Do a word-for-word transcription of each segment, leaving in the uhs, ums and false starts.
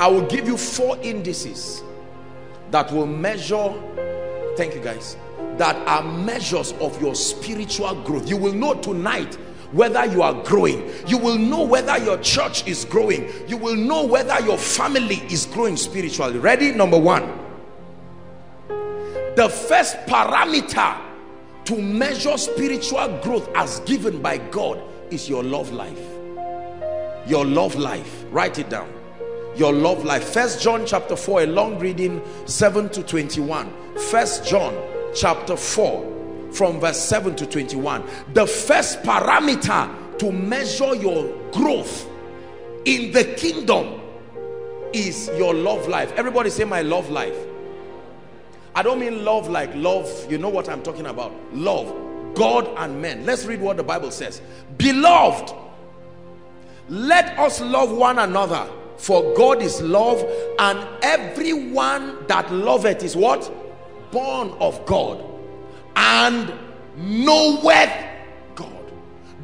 I will give you four indices that will measure, thank you guys, that are measures of your spiritual growth. You will know tonight whether you are growing. You will know whether your church is growing. You will know whether your family is growing spiritually. Ready? Number one. The first parameter to measure spiritual growth as given by God is your love life. Your love life. Write it down. Your love life. First John chapter four, a long reading, seven to twenty-one. First John chapter four from verse seven to twenty-one. The first parameter to measure your growth in the kingdom is your love life. Everybody say, my love life. I don't mean love like love, you know what I'm talking about. Love God and men. Let's read what the Bible says. Beloved, let us love one another, for God is love, and everyone that loveth is what? Born of God and knoweth God.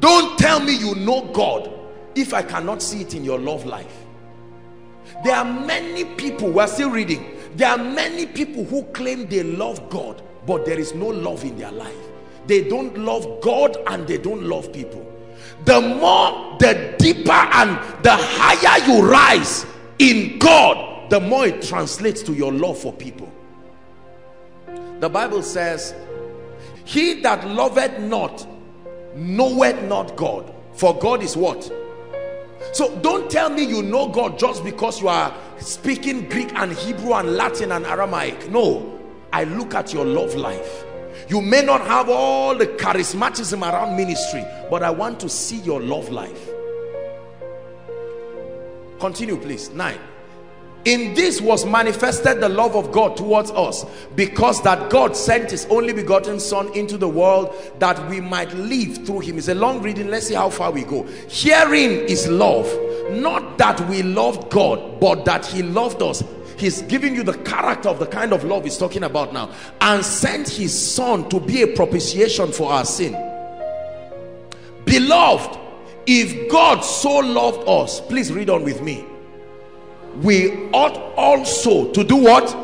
Don't tell me you know God if I cannot see it in your love life. There are many people, we are still reading, there are many people who claim they love God, but there is no love in their life. They don't love God and they don't love people. The more, the deeper, and the higher you rise in God, the more it translates to your love for people. The Bible says, he that loveth not knoweth not God, for God is what? So don't tell me you know God just because you are speaking Greek and Hebrew and Latin and Aramaic. No, I look at your love life. You may not have all the charismatism around ministry, but I want to see your love life. Continue, please. Nine. In this was manifested the love of God towards us, because that God sent his only begotten Son into the world that we might live through him. It's a long reading. Let's see how far we go. Herein is love. Not that we loved God, but that he loved us. He's giving you the character of the kind of love he's talking about now. And sent his Son to be a propitiation for our sin. Beloved, if God so loved us, please read on with me, we ought also to do what?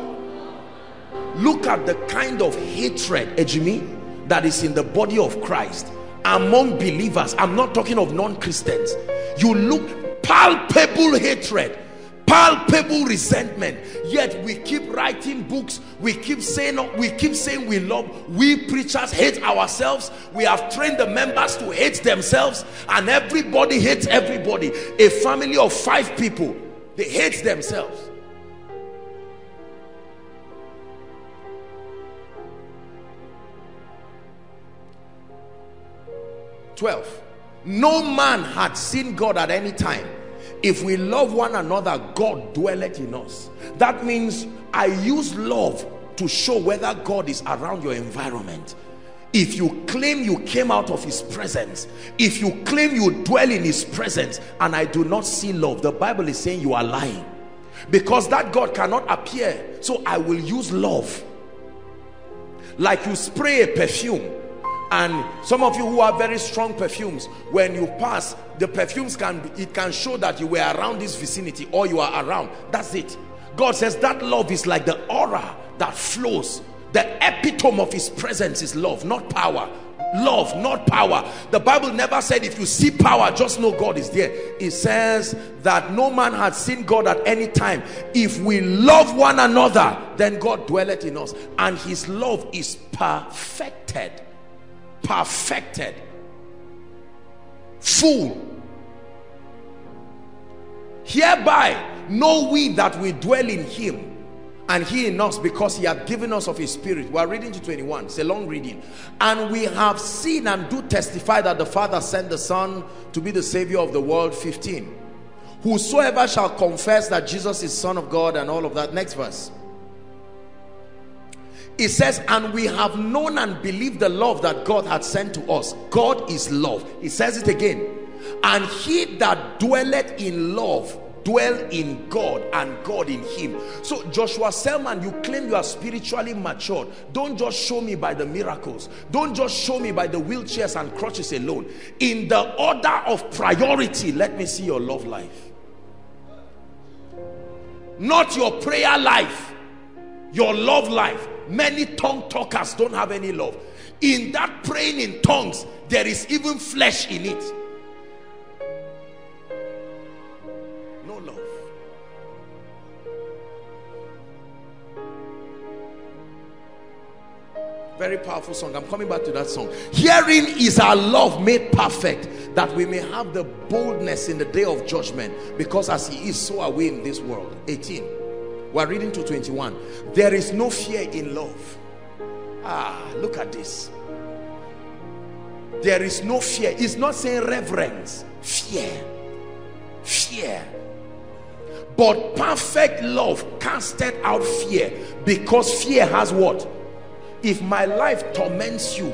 Look at the kind of hatred, Ejimi, that is in the body of Christ among believers. I'm not talking of non-Christians. You look, palpable hatred, palpable resentment, yet we keep writing books, we keep saying we keep saying we love. We preachers hate ourselves. We have trained the members to hate themselves, and everybody hates everybody. A family of five people, they hate themselves. Twelve. No man had seen God at any time. If we love one another, God dwelleth in us. That means I use love to show whether God is around your environment. If you claim you came out of his presence, if you claim you dwell in his presence, and I do not see love, the Bible is saying you are lying, because that God cannot appear. So I will use love. Like you spray a perfume, and some of you who are very strong perfumes, when you pass, the perfumes can, it can show that you were around this vicinity or you are around. That's it. God says that love is like the aura that flows. The epitome of his presence is love, not power. Love, not power. The Bible never said if you see power, just know God is there. It says that no man had seen God at any time. If we love one another, then God dwelleth in us, and his love is perfected. Perfected. Full. Hereby know we that we dwell in him, and he in us, because he hath given us of his spirit. We are reading to twenty-one. It's a long reading. And we have seen and do testify that the Father sent the Son to be the Savior of the world. Fifteen. Whosoever shall confess that Jesus is Son of God, and all of that. Next verse. It says, and we have known and believed the love that God had sent to us. God is love. It says it again. And he that dwelleth in love dwell in God, and God in him. So Joshua Selman, you claim you are spiritually matured. Don't just show me by the miracles. Don't just show me by the wheelchairs and crutches alone. In the order of priority, let me see your love life. Not your prayer life, your love life. Many tongue talkers don't have any love. In that praying in tongues, there is even flesh in it. Love. Very powerful song. I'm coming back to that song. Herein is our love made perfect, that we may have the boldness in the day of judgment, because as he is, so are we in this world. eighteen. We're reading to twenty-one. There is no fear in love. Ah, look at this. There is no fear. It's not saying reverence. Fear. Fear. But perfect love casteth out fear, because fear has what? If my life torments you,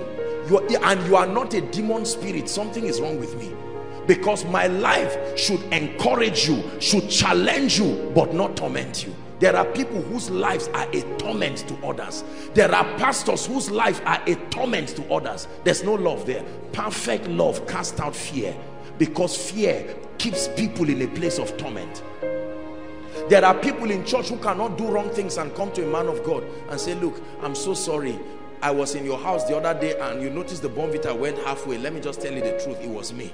you are, and you are not a demon spirit, something is wrong with me. Because my life should encourage you, should challenge you, but not torment you. There are people whose lives are a torment to others. There are pastors whose lives are a torment to others. There's no love there. Perfect love casts out fear, because fear keeps people in a place of torment. There are people in church who cannot do wrong things and come to a man of God and say, look, I'm so sorry. I was in your house the other day and you noticed the bonfire went halfway. Let me just tell you the truth. It was me.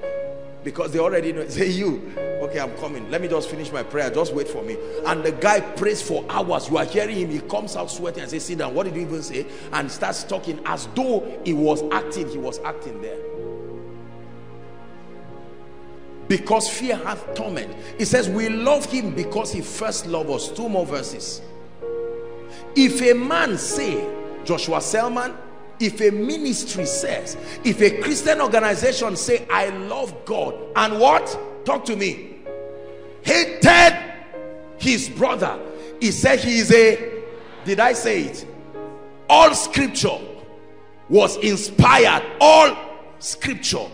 Because they already know. Say, you. Okay, I'm coming. Let me just finish my prayer. Just wait for me. And the guy prays for hours. You are hearing him. He comes out sweating and says, sit down. What did you even say? And starts talking as though he was acting. He was acting there. Because fear hath torment. It says we love him because he first loved us. Two more verses. If a man say, Joshua Selman, if a ministry says, if a Christian organization say, I love God, and what? Talk to me. Hated his brother. He said he is a, did I say it? All scripture was inspired. All scripture.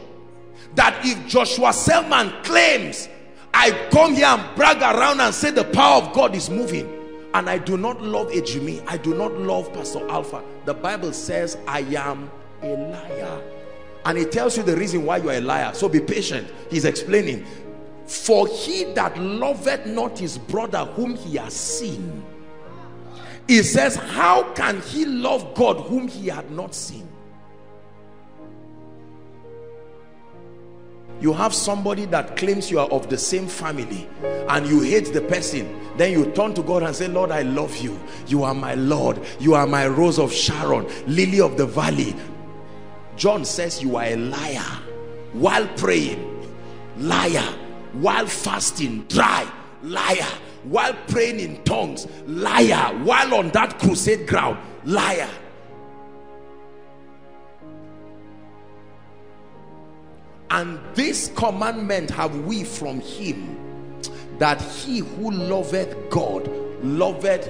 That if Joshua Selman claims, I come here and brag around and say the power of God is moving, and I do not love Ejimi, I do not love Pastor Alpha, the Bible says I am a liar. And it tells you the reason why you are a liar. So be patient. He's explaining. For he that loveth not his brother whom he has seen, he says, how can he love God whom he had not seen? You have somebody that claims you are of the same family and you hate the person. Then you turn to God and say, Lord, I love you. You are my Lord. You are my Rose of Sharon, Lily of the Valley. John says you are a liar while praying. Liar. While fasting. Dry. Liar. While praying in tongues. Liar. While on that crusade ground. Liar. And this commandment have we from him, that he who loveth God loveth.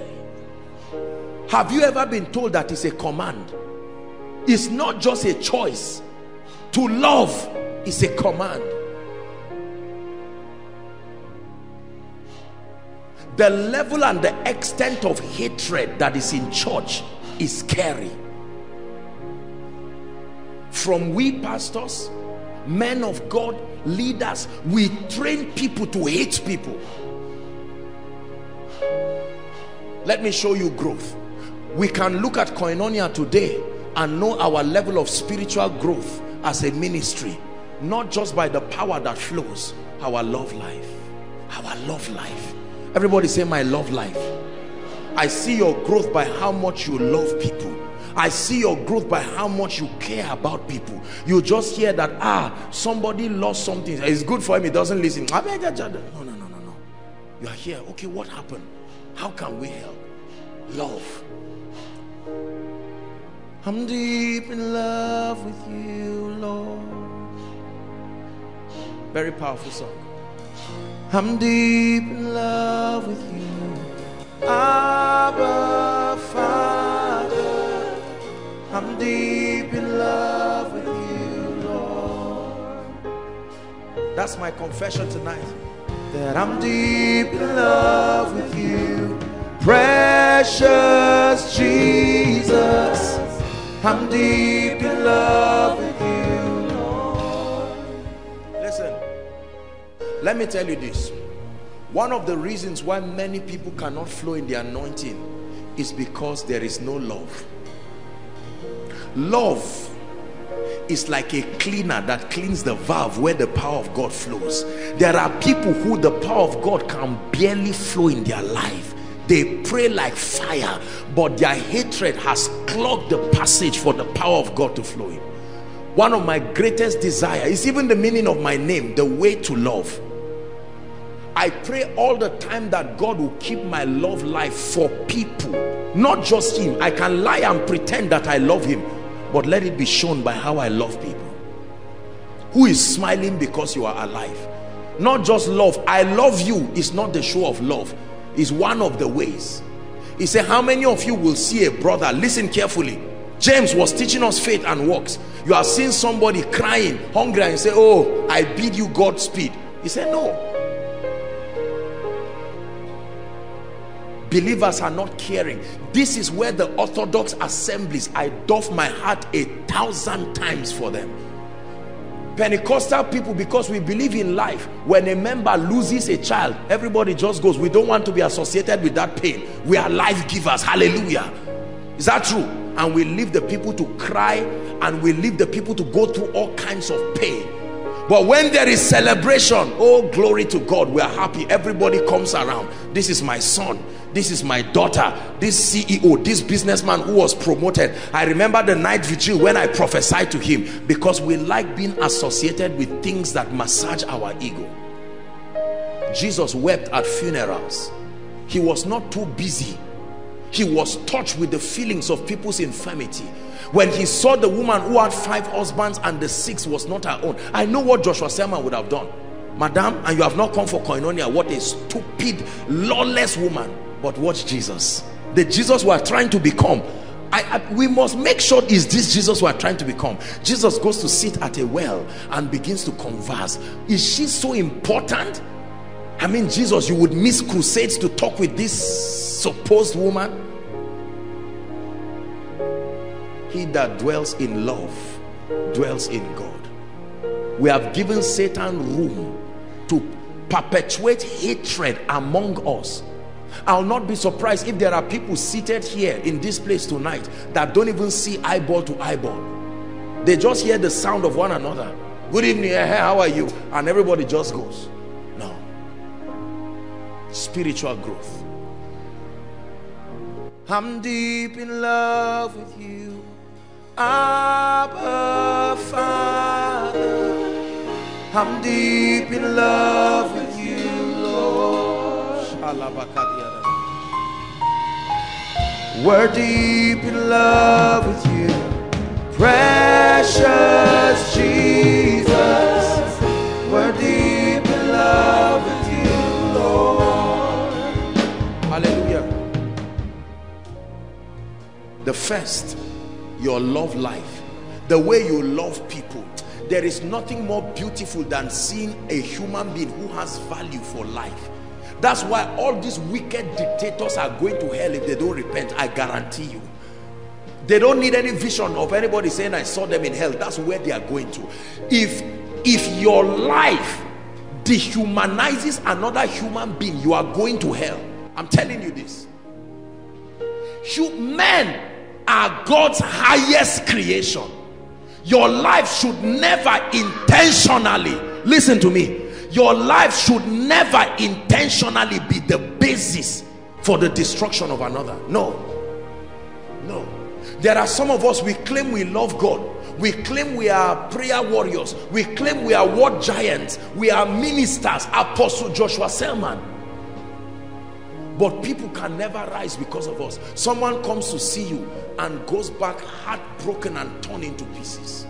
Have you ever been told that it's a command? It's not just a choice. To love is a command. The level and the extent of hatred that is in church is scary. From we pastors, men of God, leaders, we train people to hate people. Let me show you growth. We can look at Koinonia today and know our level of spiritual growth as a ministry, not just by the power that flows, our love life, our love life. Everybody say, my love life. I see your growth by how much you love people. I see your growth by how much you care about people. You just hear that, ah, somebody lost something, it's good for him, he doesn't listen. No, no, no, no, no. You are here, okay, what happened? How can we help? Love. I'm deep in love with you, Lord. Very powerful song. I'm deep in love with you, Abba Father. I'm deep in love with you, Lord. That's my confession tonight, that I'm deep in love with you, precious Jesus. I'm deep in love with you, Lord. Listen, let me tell you this. One of the reasons why many people cannot flow in the anointing is because there is no love. Love is like a cleaner that cleans the valve where the power of God flows. There are people who the power of God can barely flow in their life. They pray like fire, but their hatred has clogged the passage for the power of God to flow in. One of my greatest desires is even the meaning of my name, the way to love. I pray all the time that God will keep my love life for people, not just him. I can lie and pretend that I love him, but let it be shown by how I love people. Who is smiling because you are alive? Not just love. I love you is not the show of love. Is one of the ways. He said, how many of you will see a brother? Listen carefully. James was teaching us faith and works. You are seeing somebody crying, hungry, and say, oh, I bid you Godspeed. He said, no. Believers are not caring. This is where the Orthodox assemblies, I doff my heart a thousand times for them. Pentecostal people, because we believe in life, when a member loses a child, everybody just goes, we don't want to be associated with that pain. We are life givers. Hallelujah. Is that true? And we leave the people to cry, and we leave the people to go through all kinds of pain. But when there is celebration, oh, glory to God, we are happy. Everybody comes around. This is my son, this is my daughter, this C E O, this businessman who was promoted. I remember the night vigil when I prophesied to him, because we like being associated with things that massage our ego. Jesus wept at funerals. He was not too busy. He was touched with the feelings of people's infirmity. When he saw the woman who had five husbands and the sixth was not her own, I know what Joshua Selman would have done. Madam, and you have not come for Koinonia. What a stupid, lawless woman. But watch Jesus, the Jesus we are trying to become. I, I, we must make sure is this Jesus we are trying to become. Jesus goes to sit at a well and begins to converse. Is she so important? I mean, Jesus, you would miss crusades to talk with this supposed woman. He that dwells in love dwells in God. We have given Satan room to perpetuate hatred among us. I'll not be surprised if there are people seated here in this place tonight that don't even see eyeball to eyeball. They just hear the sound of one another. Good evening, how are you? And everybody just goes. No. Spiritual growth. I'm deep in love with you, Abba Father. I'm deep in love with you, Lord. We're deep in love with you, precious Jesus. We're deep in love with you, Lord. Hallelujah. The first, your love life, the way you love people. There is nothing more beautiful than seeing a human being who has value for life. That's why all these wicked dictators are going to hell if they don't repent. I guarantee you. They don't need any vision of anybody saying I saw them in hell. That's where they are going to. If, if your life dehumanizes another human being, you are going to hell. I'm telling you this. Men are God's highest creation. Your life should never intentionally, listen to me, your life should never intentionally be the basis for the destruction of another. No, no. There are some of us, we claim we love God. We claim we are prayer warriors. We claim we are word giants. We are ministers. Apostle Joshua Selman. But people can never rise because of us. Someone comes to see you and goes back heartbroken and torn into pieces.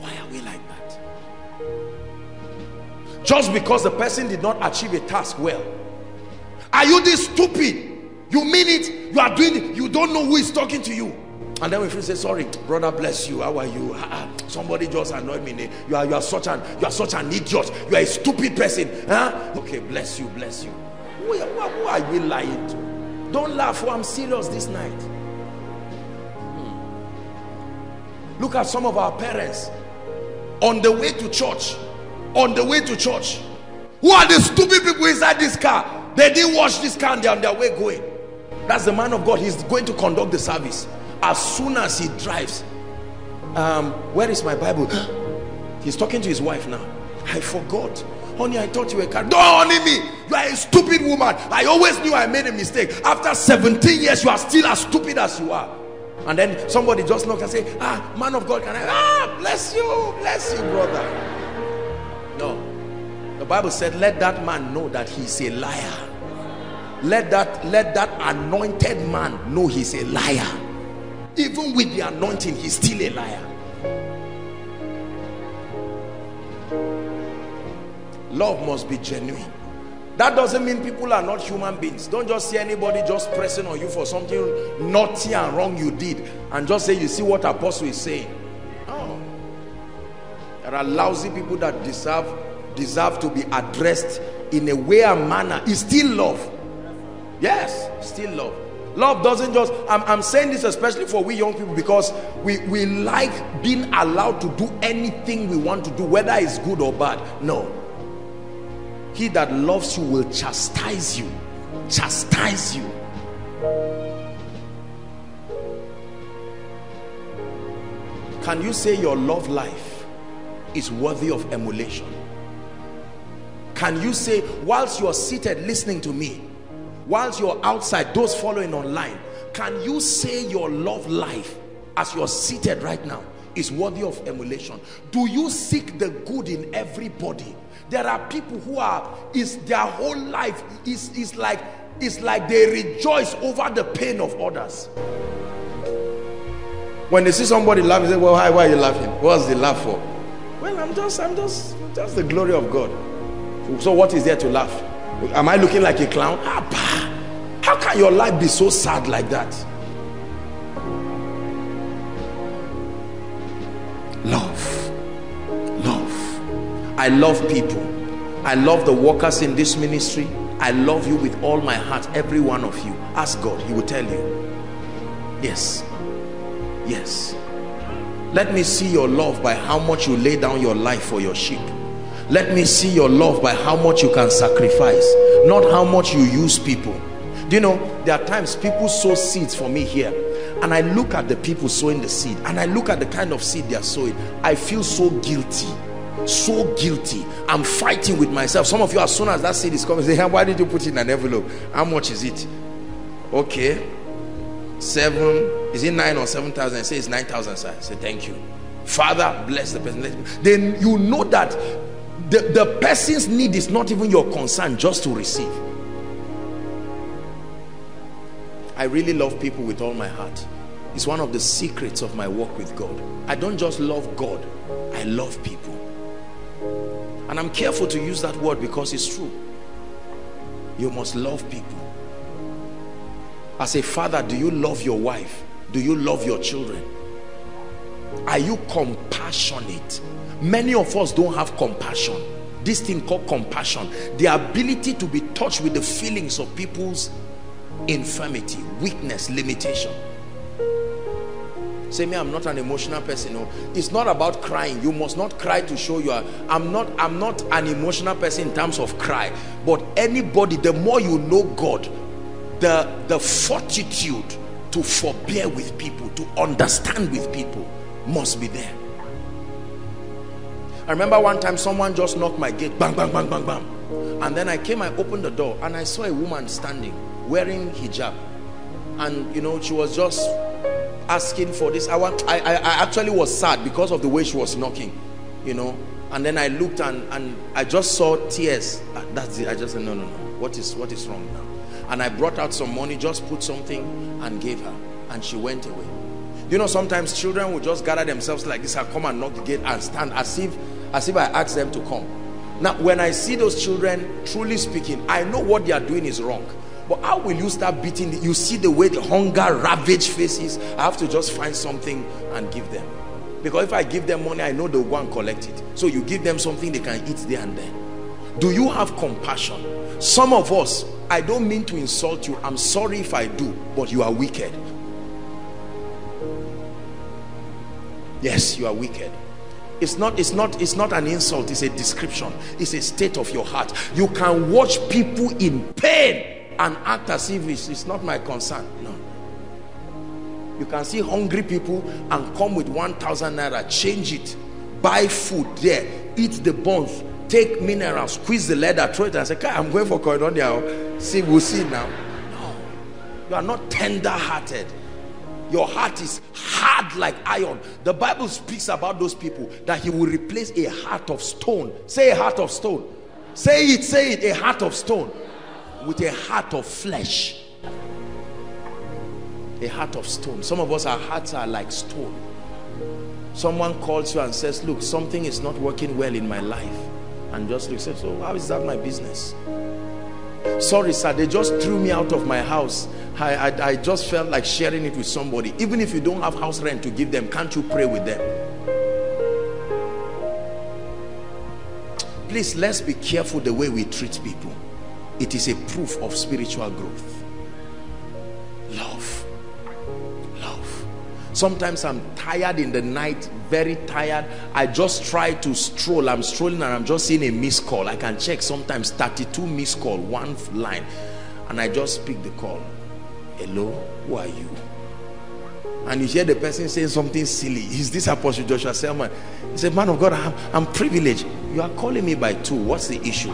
Why are we like that? Just because the person did not achieve a task well. Are you this stupid? You mean it? You are doing it. You don't know who is talking to you. And then we feel, say, sorry, brother, bless you. How are you? Ah, somebody just annoyed me. You are, you are such an, you are such an idiot. You are a stupid person. Huh? Okay, bless you, bless you. Who, who, who are we lying to? Don't laugh, for I'm serious this night. Hmm. Look at some of our parents on the way to church. On the way to church, who are the stupid people inside this car? They didn't wash this car and they're on their way going. That's the man of God. He's going to conduct the service. As soon as he drives, um, where is my Bible? He's talking to his wife now. I forgot. Honey, I thought you were carrying. Don't honey me. You are a stupid woman. I always knew I made a mistake. After seventeen years, you are still as stupid as you are. And then somebody just knocked and say, ah, man of God, can I? Ah, bless you. Bless you, brother. No. The Bible said, let that man know that he's a liar. Let that, let that anointed man know he's a liar. Even with the anointing, he's still a liar. Love must be genuine. That doesn't mean people are not human beings. Don't just see anybody just pressing on you for something naughty and wrong you did and just say, you see what Apostle is saying. Oh. There are lousy people that deserve, deserve to be addressed in a way and manner. It's still love. Yes, still love. Love doesn't just, I'm, I'm saying this especially for we young people, because we, we like being allowed to do anything we want to do, whether it's good or bad. No. He that loves you will chastise you. Chastise you. Can you say your love life is worthy of emulation? Can you say, whilst you're seated listening to me, whilst you're outside, those following online, can you say your love life as you're seated right now is worthy of emulation? Do you seek the good in everybody? There are people who are, is their whole life is, is like, it's like they rejoice over the pain of others. When they see somebody laughing, they say, well, hi, why are you laughing? What's the laugh for? Well, I'm just, I'm just, that's the glory of God. So what is there to laugh? Am I looking like a clown? How can your life be so sad like that? Love. Love. I love people. I love the workers in this ministry. I love you with all my heart, every one of you. Ask God, he will tell you. Yes. Yes. Let me see your love by how much you lay down your life for your sheep. Let me see your love by how much you can sacrifice, not how much you use people. Do you know, there are times people sow seeds for me here, and I look at the people sowing the seed, and I look at the kind of seed they are sowing. I feel so guilty, so guilty. I'm fighting with myself. Some of you, as soon as that seed is coming, say, hey, why did you put it in an envelope? How much is it? Okay, seven, is it nine or seven thousand? Say it's nine thousand, sir. Say thank you. Father, bless the person. Then you know that The, the person's need is not even your concern, just to receive. I really love people with all my heart. It's one of the secrets of my work with God. I don't just love God, I love people. And I'm careful to use that word because it's true. You must love people. As a father, do you love your wife? Do you love your children? Are you compassionate? Many of us don't have compassion. This thing called compassion, the ability to be touched with the feelings of people's infirmity, weakness, limitation. Say me, I'm not an emotional person. No, it's not about crying. You must not cry to show you are. I'm not, I'm not an emotional person in terms of cry. But anybody, the more you know God, the, the fortitude to forbear with people, to understand with people, must be there. I remember one time someone just knocked my gate, bang, bang, bang, bang, bang. And then I came, I opened the door and I saw a woman standing wearing hijab. And you know, she was just asking for this. I, want, I, I, I actually was sad because of the way she was knocking, you know. And then I looked and, and I just saw tears. That's it. I just said, no, no, no. What is, what is wrong now? And I brought out some money, just put something and gave her. And she went away. You know, sometimes children will just gather themselves like this and come and knock the gate and stand as if, as if I asked them to come. Now, when I see those children, truly speaking, I know what they are doing is wrong. But how will you start beating? The, you see the way the hunger ravaged faces. I have to just find something and give them. Because if I give them money, I know they'll go and collect it. So you give them something they can eat there and there. Do you have compassion? Some of us, I don't mean to insult you. I'm sorry if I do, but you are wicked. Yes, you are wicked. It's not, it's not, it's not an insult. It's a description. It's a state of your heart. You can watch people in pain and act as if it's, it's not my concern. No. You can see hungry people and come with one thousand naira, change it, buy food there, eat the bones, take minerals, squeeze the leather, throw it and say, I'm going for Koinonia. See, we'll see now. No, you are not tender-hearted. Your heart is hard like iron. The Bible speaks about those people that he will replace a heart of stone. Say a heart of stone. Say it, say it, a heart of stone with a heart of flesh. A heart of stone. Some of us, our hearts are like stone. Someone calls you and says, look, something is not working well in my life. And just looks at, so how is that my business? Sorry, sir, they just threw me out of my house. I, I, I just felt like sharing it with somebody. Even if you don't have house rent to give them, can't you pray with them? Please, let's be careful the way we treat people. It is a proof of spiritual growth. Love. Sometimes I'm tired in the night, very tired. I just try to stroll. I'm strolling and I'm just seeing a missed call. I can check sometimes thirty-two missed call, one line. And I just pick the call. Hello, who are you? And you hear the person saying something silly. Is this Apostle Joshua Selman? He said, man of God, I'm, I'm privileged. You are calling me by two. What's the issue?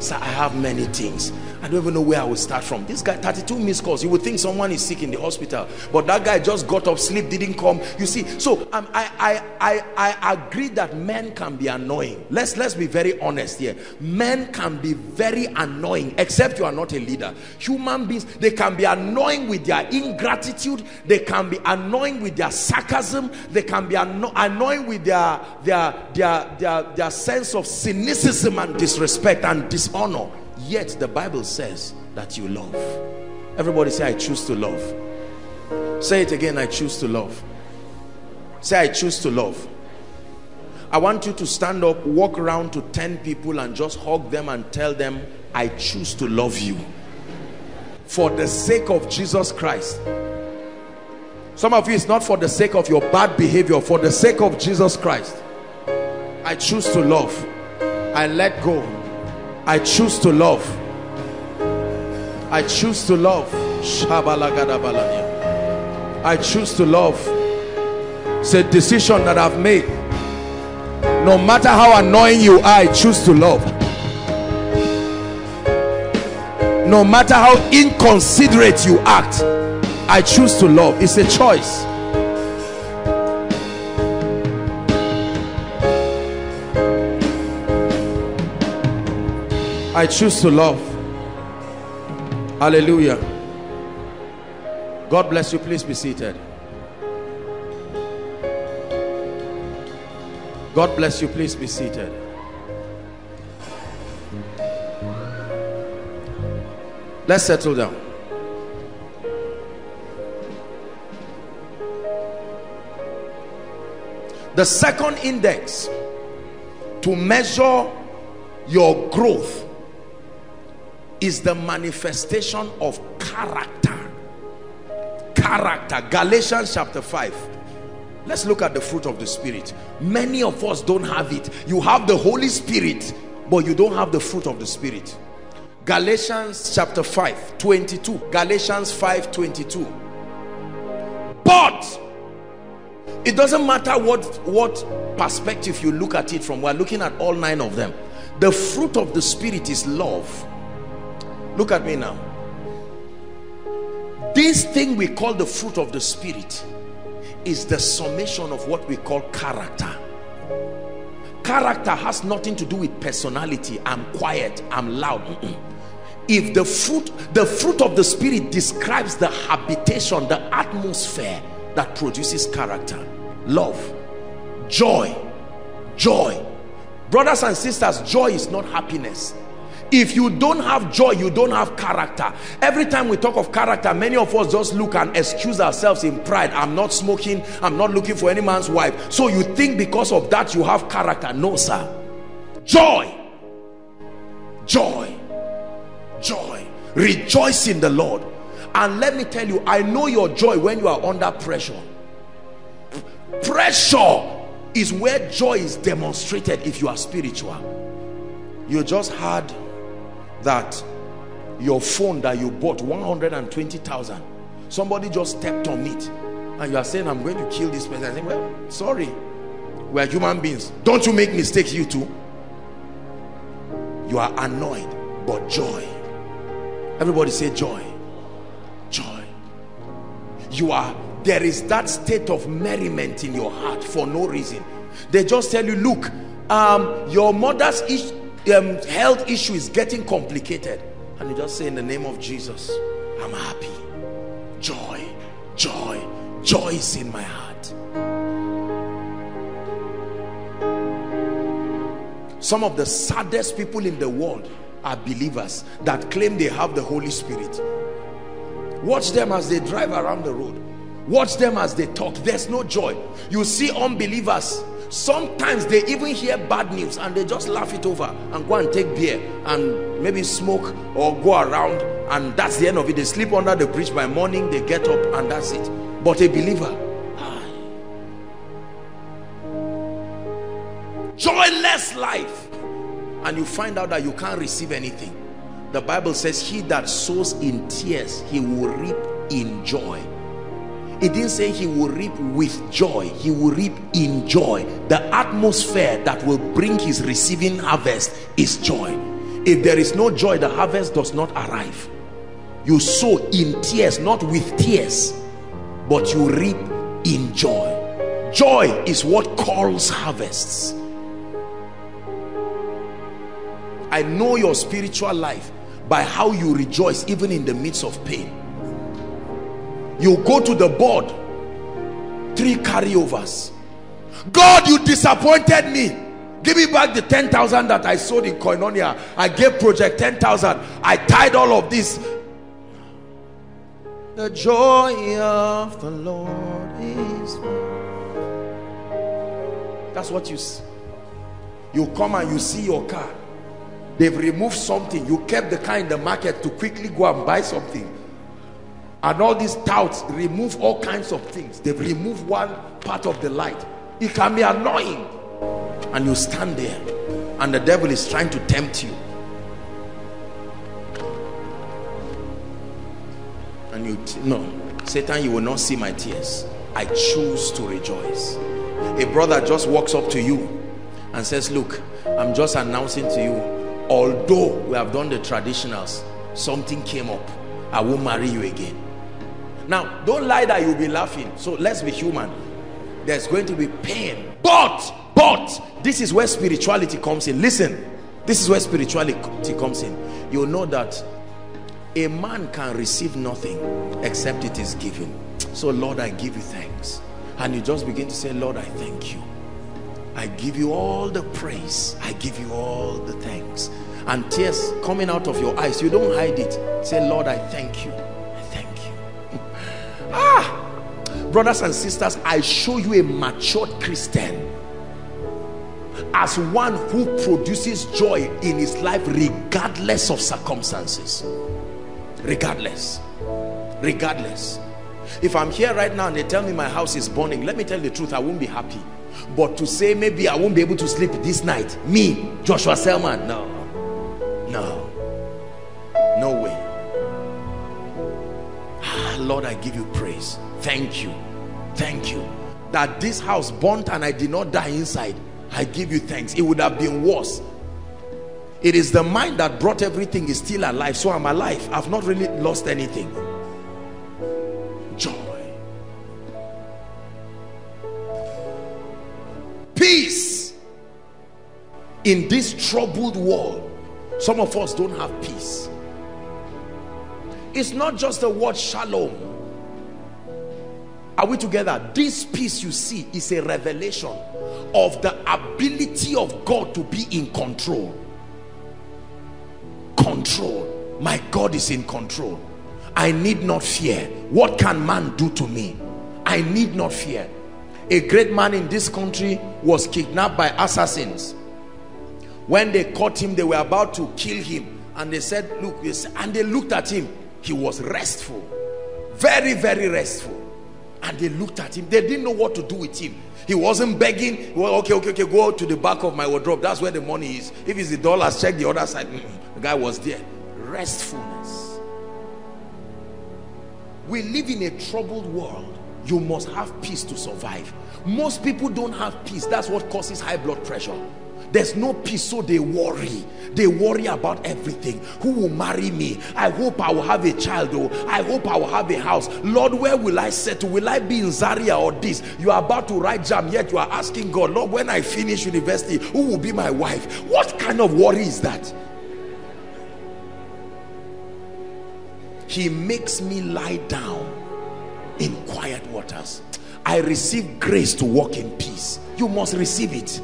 Sir, I have many things. I don't even know where I will start from. This guy, thirty-two missed calls. You would think someone is sick in the hospital, but that guy just got up, sleep didn't come. You see, so um, I, I, I, I agree that men can be annoying. Let's let's be very honest here. Men can be very annoying, except you are not a leader. Human beings, they can be annoying with their ingratitude. They can be annoying with their sarcasm. They can be anno annoying with their their, their their their sense of cynicism and disrespect and dishonor. Yet the Bible says that you love. Everybody say, I choose to love. Say it again, I choose to love. Say, I choose to love. I want you to stand up, walk around to ten people and just hug them and tell them, I choose to love you. For the sake of Jesus Christ. Some of you, it's not for the sake of your bad behavior, for the sake of Jesus Christ. I choose to love. I let go. I choose to love. I choose to love. I choose to love. It's a decision that I've made. No matter how annoying you are, I choose to love. No matter how inconsiderate you act, I choose to love. It's a choice. I choose to love. Hallelujah. God bless you. Please be seated. God bless you. Please be seated. Let's settle down. The second index to measure your growth is the manifestation of character. Character. Galatians chapter five. Let's look at the fruit of the Spirit. Many of us don't have it. You have the Holy Spirit, but you don't have the fruit of the Spirit. Galatians chapter five, twenty-two. Galatians five, twenty-two. But it doesn't matter what what perspective you look at it from. We're looking at all nine of them. The fruit of the Spirit is love. Look at me now. This thing we call the fruit of the Spirit is the summation of what we call character. Character has nothing to do with personality. I'm quiet, I'm loud. Mm-mm. If the fruit, the fruit of the Spirit describes the habitation, the atmosphere that produces character. Love, joy, joy. Brothers and sisters, joy is not happiness. If you don't have joy, you don't have character. Every time we talk of character, many of us just look and excuse ourselves in pride. I'm not smoking, I'm not looking for any man's wife. So you think because of that you have character. No, sir. Joy, joy, joy. Rejoice in the Lord. And let me tell you, I know your joy when you are under pressure. Pressure is where joy is demonstrated. If you are spiritual, you just had that your phone that you bought, one hundred twenty thousand, somebody just stepped on it, and you are saying, I'm going to kill this person. I say, well, sorry, we are human beings. Don't you make mistakes, you too. You are annoyed, but joy. Everybody say joy. Joy. You are, there is that state of merriment in your heart for no reason. They just tell you, look, um, your mother's issue, Um, health issue is getting complicated, and you just say, in the name of Jesus, I'm happy. Joy, joy, joy is in my heart. Some of the saddest people in the world are believers that claim they have the Holy Spirit. Watch them as they drive around the road. Watch them as they talk. There's no joy. You see unbelievers, sometimes they even hear bad news and they just laugh it over and go and take beer and maybe smoke or go around, and that's the end of it. They sleep under the bridge. By morning they get up and that's it. But a believer, ah, joyless life. And you find out that you can't receive anything. The Bible says, he that sows in tears, he will reap in joy. It didn't say he will reap with joy. He will reap in joy. The atmosphere that will bring his receiving harvest is joy. If there is no joy, the harvest does not arrive. You sow in tears, not with tears, but you reap in joy. Joy is what calls harvests. I know your spiritual life by how you rejoice even in the midst of pain. You go to the board, three carryovers. God, you disappointed me. Give me back the ten thousand that I sold in Koinonia. I gave project ten thousand. I tied all of this. The joy of the Lord is mine. That's what you see. You come and you see your car. They've removed something. You kept the car in the market to quickly go and buy something. And all these touts remove all kinds of things. They've removed one part of the light. It can be annoying. And you stand there, and the devil is trying to tempt you. And you, no, Satan, you will not see my tears. I choose to rejoice. A brother just walks up to you and says, look, I'm just announcing to you, although we have done the traditionals, something came up. I won't marry you again. Now, don't lie that you'll be laughing. So let's be human. There's going to be pain. But, but, this is where spirituality comes in. Listen, this is where spirituality comes in. You know that a man can receive nothing except it is given. So, Lord, I give you thanks. And you just begin to say, Lord, I thank you. I give you all the praise. I give you all the thanks. And tears coming out of your eyes. You don't hide it. Say, Lord, I thank you. Ah, brothers and sisters, I show you a matured Christian as one who produces joy in his life regardless of circumstances. Regardless. Regardless. If I'm here right now and they tell me my house is burning, let me tell you the truth, I won't be happy. But to say maybe I won't be able to sleep this night, me, Joshua Selman, no. No. No way. Lord, I give you praise. Thank you. thank you that this house burnt and I did not die inside. I give you thanks. It would have been worse. It is the mind that brought everything is still alive. So I'm alive. I've not really lost anything. Joy. Peace. In this troubled world, some of us don't have peace. It's not just the word shalom. Are we together? This peace you see is a revelation of the ability of God to be in control. Control. My God is in control. I need not fear. What can man do to me? I need not fear. A great man in this country was kidnapped by assassins. When they caught him, they were about to kill him, and they said, look, and they looked at him. He was restful, very very restful. And they looked at him. They didn't know what to do with him. He wasn't begging. Well, okay, okay, okay, go to the back of my wardrobe. That's where the money is. If it's the dollars, check the other side. The guy was there. Restfulness. We live in a troubled world. You must have peace to survive. Most people don't have peace. That's what causes high blood pressure. There's no peace, so they worry. They worry about everything. Who will marry me? I hope I will have a child. Oh, I hope I will have a house. Lord, where will I settle? Will I be in Zaria or this? You are about to write jam, yet you are asking God, Lord, when I finish university, who will be my wife? What kind of worry is that? He makes me lie down in quiet waters. I receive grace to walk in peace. You must receive it.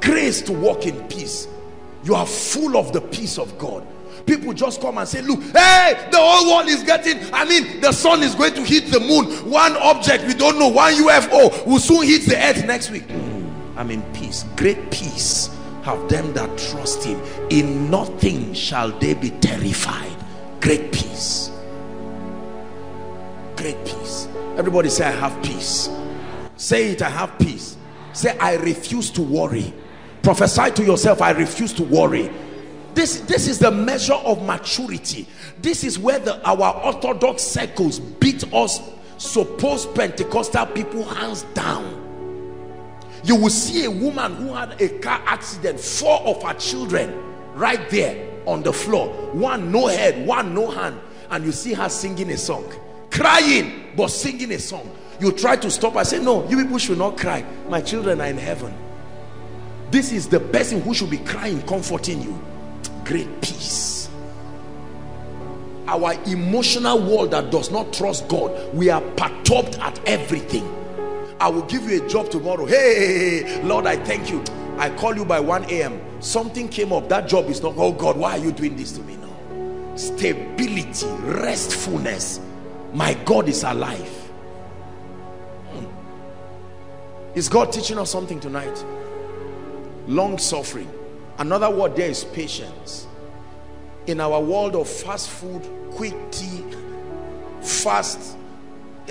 Grace to walk in peace. You are full of the peace of God. People just come and say, look, hey, the whole world is getting, I mean, the sun is going to hit the moon. One object, we don't know, one U F O will soon hit the earth next week. I'm in peace. Great peace have them that trust him. In nothing shall they be terrified. Great peace. Great peace. Everybody say, I have peace. Say it, I have peace. Say, I refuse to worry. Prophesy to yourself, I refuse to worry. This, this is the measure of maturity. This is where the, our orthodox circles beat us, supposed Pentecostal people, hands down. You will see a woman who had a car accident, four of her children right there on the floor. One no head, one no hand. And you see her singing a song. Crying, but singing a song. You try to stop her, say, no, you people should not cry. My children are in heaven. This is the person who should be crying, comforting you. Great peace. Our emotional world that does not trust God, we are perturbed at everything. I will give you a job tomorrow. Hey, Lord, I thank you. I call you by one A M Something came up. That job is not, oh God, why are you doing this to me now? Stability, restfulness. My God is alive. Hmm. Is God teaching us something tonight? Long suffering. Another word there is patience. In our world of fast food, quick tea, fast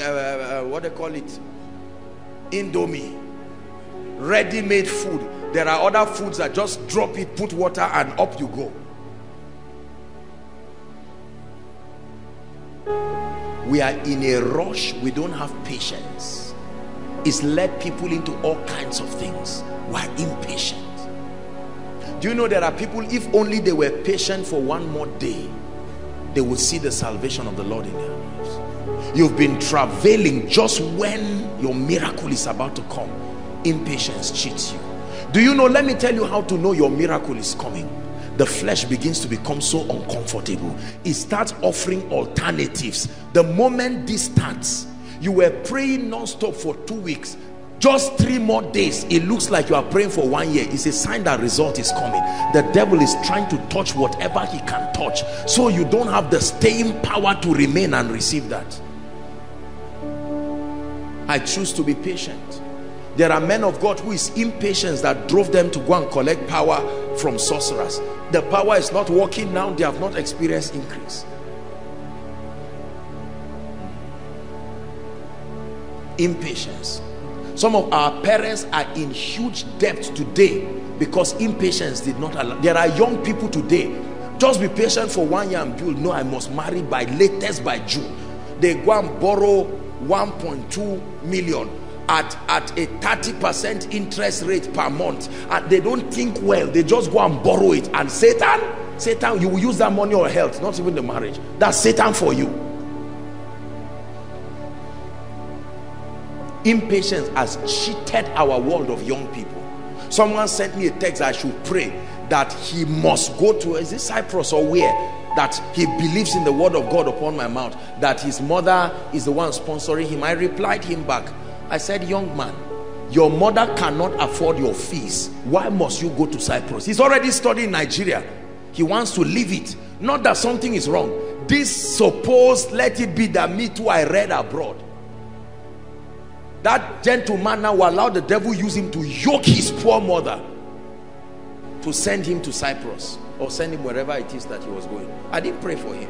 uh, what they call it, Indomie, ready-made food, there are other foods that just drop it, put water, and up you go. We are in a rush. We don't have patience. It's led people into all kinds of things. We are impatient. Do you know there are people, if only they were patient for one more day, they would see the salvation of the Lord in their lives. You've been travailing just when your miracle is about to come. Impatience cheats you. Do you know, let me tell you how to know your miracle is coming. The flesh begins to become so uncomfortable. It starts offering alternatives. The moment this starts, you were praying non-stop for two weeks. Just three more days, it looks like you are praying for one year. It's a sign that result is coming. The devil is trying to touch whatever he can touch, so you don't have the staying power to remain and receive that. I choose to be patient. There are men of God who is impatience that drove them to go and collect power from sorcerers. The power is not working now. They have not experienced increase. Impatience. Some of our parents are in huge debt today because impatience did not allow. There are young people today, just be patient for one year and build. No, I must marry by latest by June. They go and borrow one point two million at at a thirty percent interest rate per month, and they don't think well, they just go and borrow it. And Satan, Satan, you will use that money or health, not even the marriage. That's Satan for you. Impatience has cheated our world of young people. Someone sent me a text, I should pray that he must go to, is this Cyprus or where, that he believes in the word of God upon my mouth, that his mother is the one sponsoring him. I replied him back, I said, young man, your mother cannot afford your fees, why must you go to Cyprus? He's already studying in Nigeria, he wants to leave it. Not that something is wrong, this supposed let it be that me too I read abroad. That gentleman now will allow the devil use him to yoke his poor mother to send him to Cyprus, or send him wherever it is that he was going. I didn't pray for him.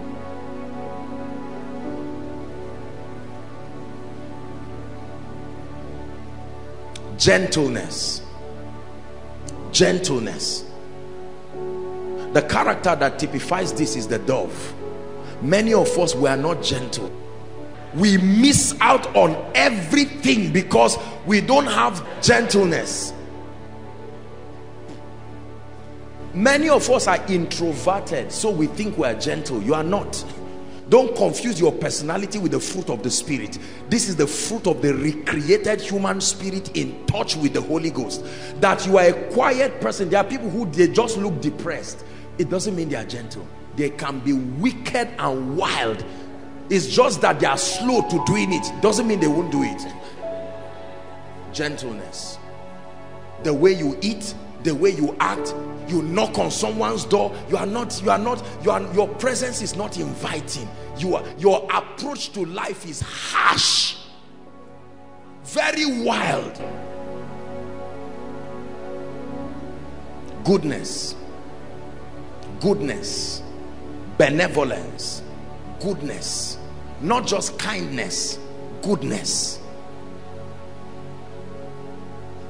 Gentleness. Gentleness. The character that typifies this is the dove. Many of us, we are not gentle. We miss out on everything because we don't have gentleness. Many of us are introverted, so we think we are gentle. You are not. Don't confuse your personality with the fruit of the Spirit. This is the fruit of the recreated human spirit in touch with the Holy Ghost. That you are a quiet person. There are people who they just look depressed. It doesn't mean they are gentle. They can be wicked and wild. It's just that they are slow to doing it. Doesn't mean they won't do it. Gentleness. The way you eat, the way you act, you knock on someone's door, you are not, you are not, you are, your presence is not inviting. You are, your approach to life is harsh, very wild. Goodness, goodness, benevolence, goodness. Not just kindness, goodness.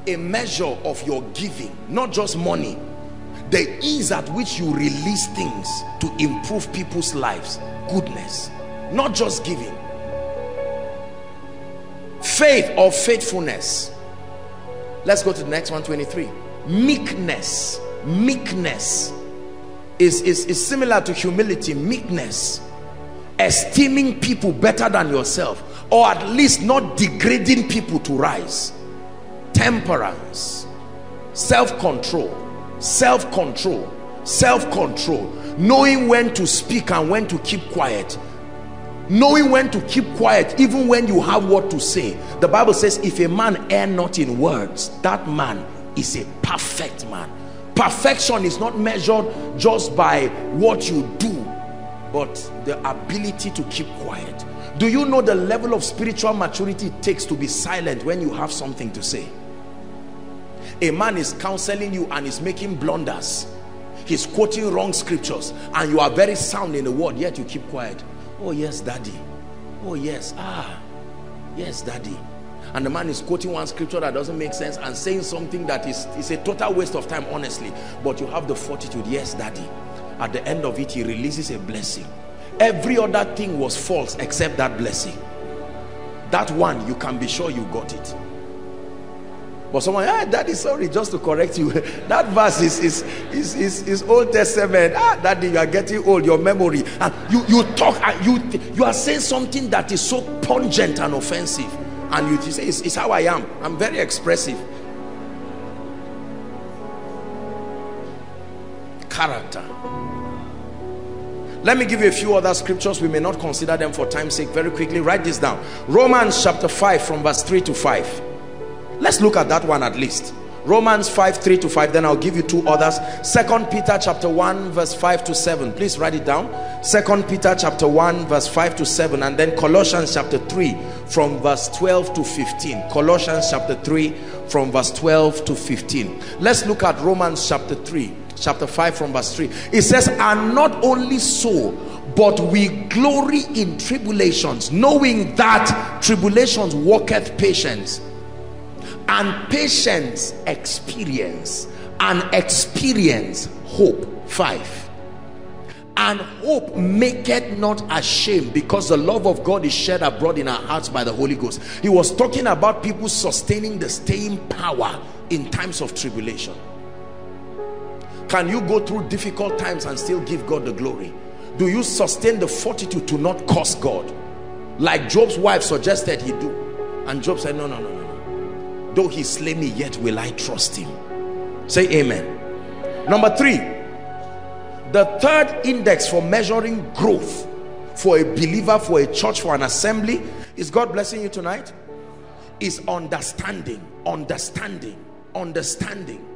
A measure of your giving, not just money. The ease at which you release things to improve people's lives, goodness. Not just giving. Faith or faithfulness. Let's go to the next one, twenty-three. Meekness. Meekness is, is, is similar to humility. Meekness. Esteeming people better than yourself, or at least not degrading people to rise. Temperance, self-control, self-control, self-control. Knowing when to speak and when to keep quiet. Knowing when to keep quiet even when you have what to say. The Bible says, if a man err not in words, that man is a perfect man. Perfection is not measured just by what you do, but the ability to keep quiet. Do you know the level of spiritual maturity it takes to be silent when you have something to say? A man is counseling you and is making blunders. He's quoting wrong scriptures and you are very sound in the word, yet you keep quiet. Oh yes, daddy. Oh yes, ah, yes, daddy. And the man is quoting one scripture that doesn't make sense and saying something that is, is a total waste of time, honestly. But you have the fortitude, yes, daddy. At the end of it, he releases a blessing. Every other thing was false except that blessing. That one, you can be sure you got it. But someone, ah, daddy, sorry, just to correct you. That verse is, is, is, is, is Old Testament. Ah, daddy, you are getting old, your memory. And you, you talk, and you, you are saying something that is so pungent and offensive. And you, you say, it's, it's how I am. I'm very expressive. Character. Let me give you a few other scriptures. We may not consider them for time's sake. Very quickly, write this down. Romans chapter five from verse three to five. Let's look at that one at least. Romans five, three to five. Then I'll give you two others. Second Peter chapter one verse five to seven. Please write it down. Second Peter chapter one verse five to seven. And then Colossians chapter three from verse twelve to fifteen. Colossians chapter three from verse twelve to fifteen. Let's look at Romans chapter three. Chapter five from verse three. It says, and not only so, but we glory in tribulations, knowing that tribulations worketh patience, and patience experience, and experience hope. Five. And hope maketh not ashamed, because the love of God is shed abroad in our hearts by the Holy Ghost. He was talking about people sustaining the staying power in times of tribulation. Can you go through difficult times and still give God the glory? Do you sustain the fortitude to not curse God? Like Job's wife suggested he do. And Job said, no, no, no, no. Though he slay me, yet will I trust him. Say amen. Number three, the third index for measuring growth for a believer, for a church, for an assembly, is God blessing you tonight? Is understanding, understanding, understanding.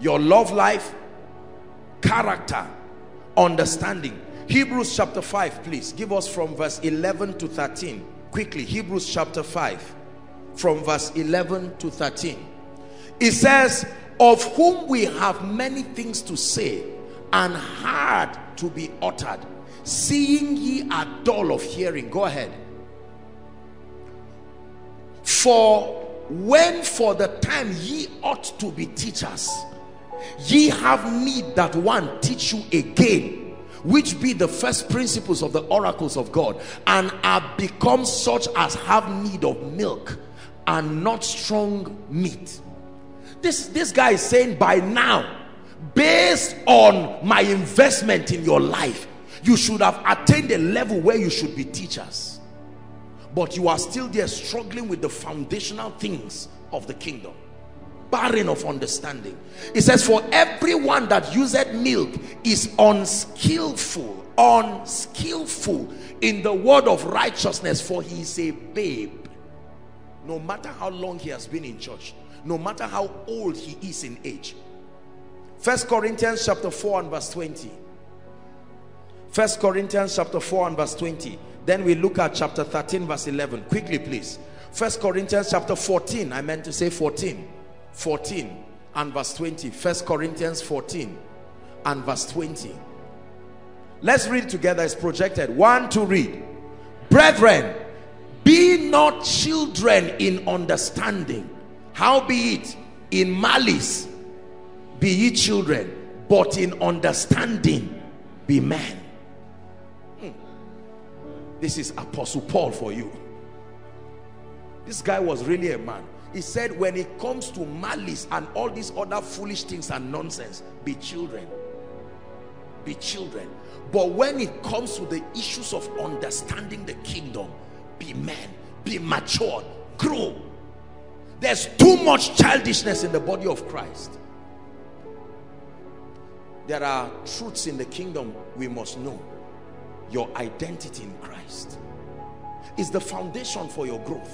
Your love life, character, understanding. Hebrews chapter five, please. Give us from verse eleven to thirteen. Quickly, Hebrews chapter five, from verse eleven to thirteen. It says, of whom we have many things to say, and hard to be uttered, seeing ye are dull of hearing. Go ahead. For when for the time ye ought to be teachers, ye have need that one teach you again, which be the first principles of the oracles of God, and are become such as have need of milk and not strong meat. This, this guy is saying, by now, based on my investment in your life, you should have attained a level where you should be teachers, but you are still there struggling with the foundational things of the kingdom, barren of understanding. It says, for everyone that useth milk is unskillful unskillful in the word of righteousness, for he is a babe. No matter how long he has been in church, no matter how old he is in age. First Corinthians chapter four and verse twenty. First Corinthians chapter four and verse twenty. Then we look at chapter thirteen verse eleven. Quickly, please. First Corinthians chapter fourteen. I meant to say fourteen. fourteen and verse twenty. First Corinthians fourteen and verse twenty. Let's read together. It's projected. One to read. Brethren, be not children in understanding, howbeit in malice be ye children, but in understanding be men. Hmm. This is Apostle Paul for you. This guy was really a man. He said, when it comes to malice and all these other foolish things and nonsense, be children, be children. But when it comes to the issues of understanding the kingdom, be men, be mature, grow. There's too much childishness in the body of Christ. There are truths in the kingdom we must know. Your identity in Christ is the foundation for your growth.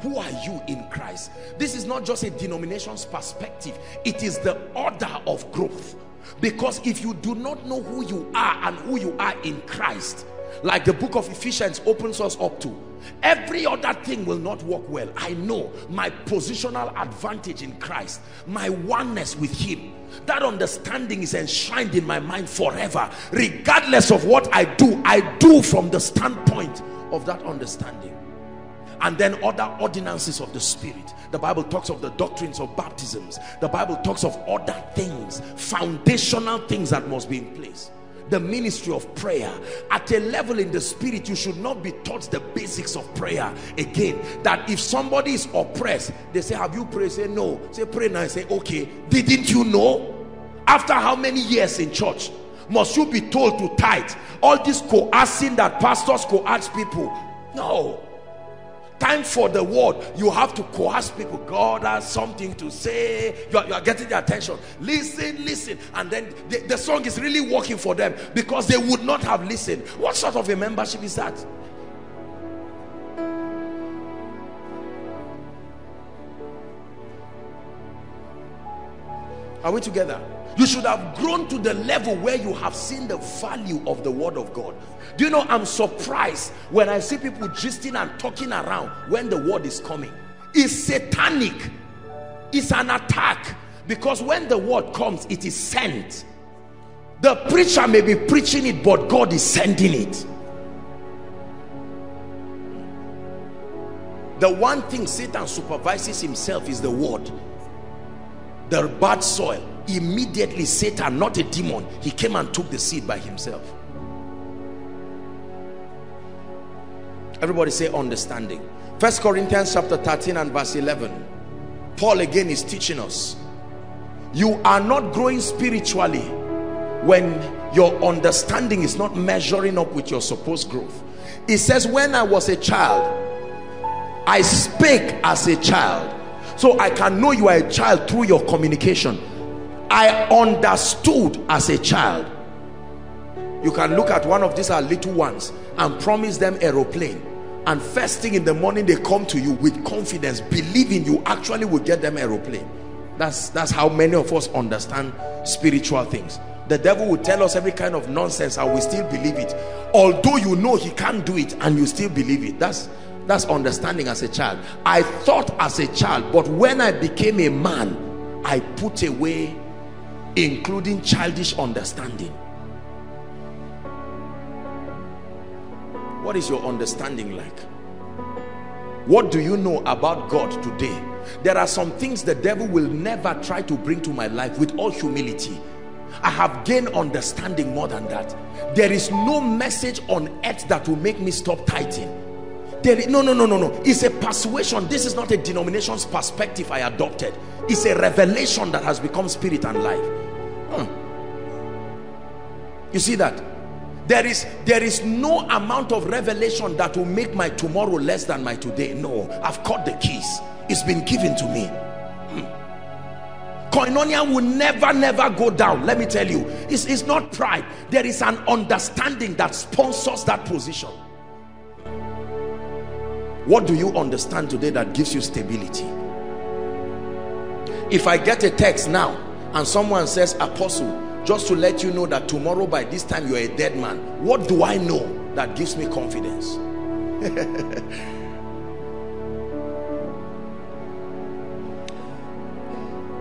Who are you in Christ? This is not just a denomination's perspective. It is the order of growth. Because if you do not know who you are and who you are in Christ, like the book of Ephesians opens us up to, every other thing will not work well. I know my positional advantage in Christ, my oneness with him. That understanding is enshrined in my mind forever. Regardless of what I do, I do from the standpoint of that understanding. And then other ordinances of the Spirit. The Bible talks of the doctrines of baptisms. The Bible talks of other things, foundational things that must be in place. The ministry of prayer. At a level in the spirit, you should not be taught the basics of prayer again. That if somebody is oppressed, they say, have you prayed? Say, no. Say, pray now. I say, okay, didn't you know? After how many years in church must you be told to tithe? All this coercing that pastors coerce people. No. Time for the word, you have to coerce people. God has something to say. You are, you are getting their attention. Listen, listen. And then the, the song is really working for them, because they would not have listened. What sort of a membership is that? Are we together? You should have grown to the level where you have seen the value of the word of God. Do you know, I'm surprised when I see people gisting and talking around when the word is coming. It's satanic. It's an attack. Because when the word comes, it is sent. The preacher may be preaching it, but God is sending it. The one thing Satan supervises himself is the word. The bad soil. Immediately Satan, not a demon, he came and took the seed by himself. Everybody say understanding. First Corinthians chapter thirteen and verse eleven. Paul again is teaching us, you are not growing spiritually when your understanding is not measuring up with your supposed growth. It says, when I was a child, I spake as a child. So I can know you are a child through your communication. I understood as a child. You can look at one of these our little ones and promise them aeroplane, and first thing in the morning they come to you with confidence, believing you actually will get them aeroplane. That's, that's how many of us understand spiritual things. The devil will tell us every kind of nonsense and we still believe it, although you know he can't do it, and you still believe it. That's, that's understanding as a child. I thought as a child, but when I became a man, I put away, including childish understanding. What is your understanding like? What do you know about God today? There are some things the devil will never try to bring to my life. With all humility, I have gained understanding more than that. There is no message on earth that will make me stop tithing. There is, no, no, no, no, no. It's a persuasion. This is not a denomination's perspective I adopted. It's a revelation that has become spirit and life. Huh. You see that? There is, there is no amount of revelation that will make my tomorrow less than my today. No, I've caught the keys. It's been given to me. Koinonia will never, never go down. Let me tell you, it's, it's not pride. There is an understanding that sponsors that position. What do you understand today that gives you stability? If I get a text now and someone says, Apostle, just to let you know that tomorrow by this time you're a dead man, what do I know that gives me confidence?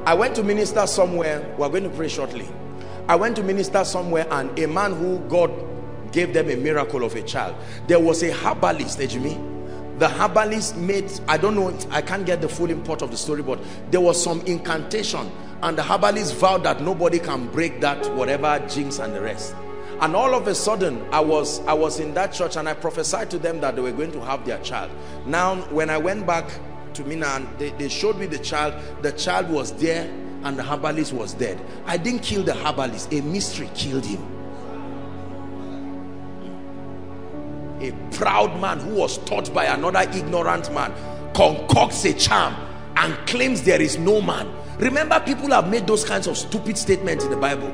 I went to minister somewhere, we're going to pray shortly. I went to minister somewhere, and a man who God gave them a miracle of a child. There was a herbalist, did you mean? The herbalist made, I don't know, I can't get the full import of the story, but there was some incantation, and the herbalist vowed that nobody can break that, whatever, jinx and the rest. And all of a sudden, I was, I was in that church, and I prophesied to them that they were going to have their child. Now, when I went back to Mina, they, they showed me the child. The child was there, and the herbalist was dead. I didn't kill the herbalist. A mystery killed him. A proud man who was taught by another ignorant man concocts a charm and claims there is no man. Remember, people have made those kinds of stupid statements in the Bible.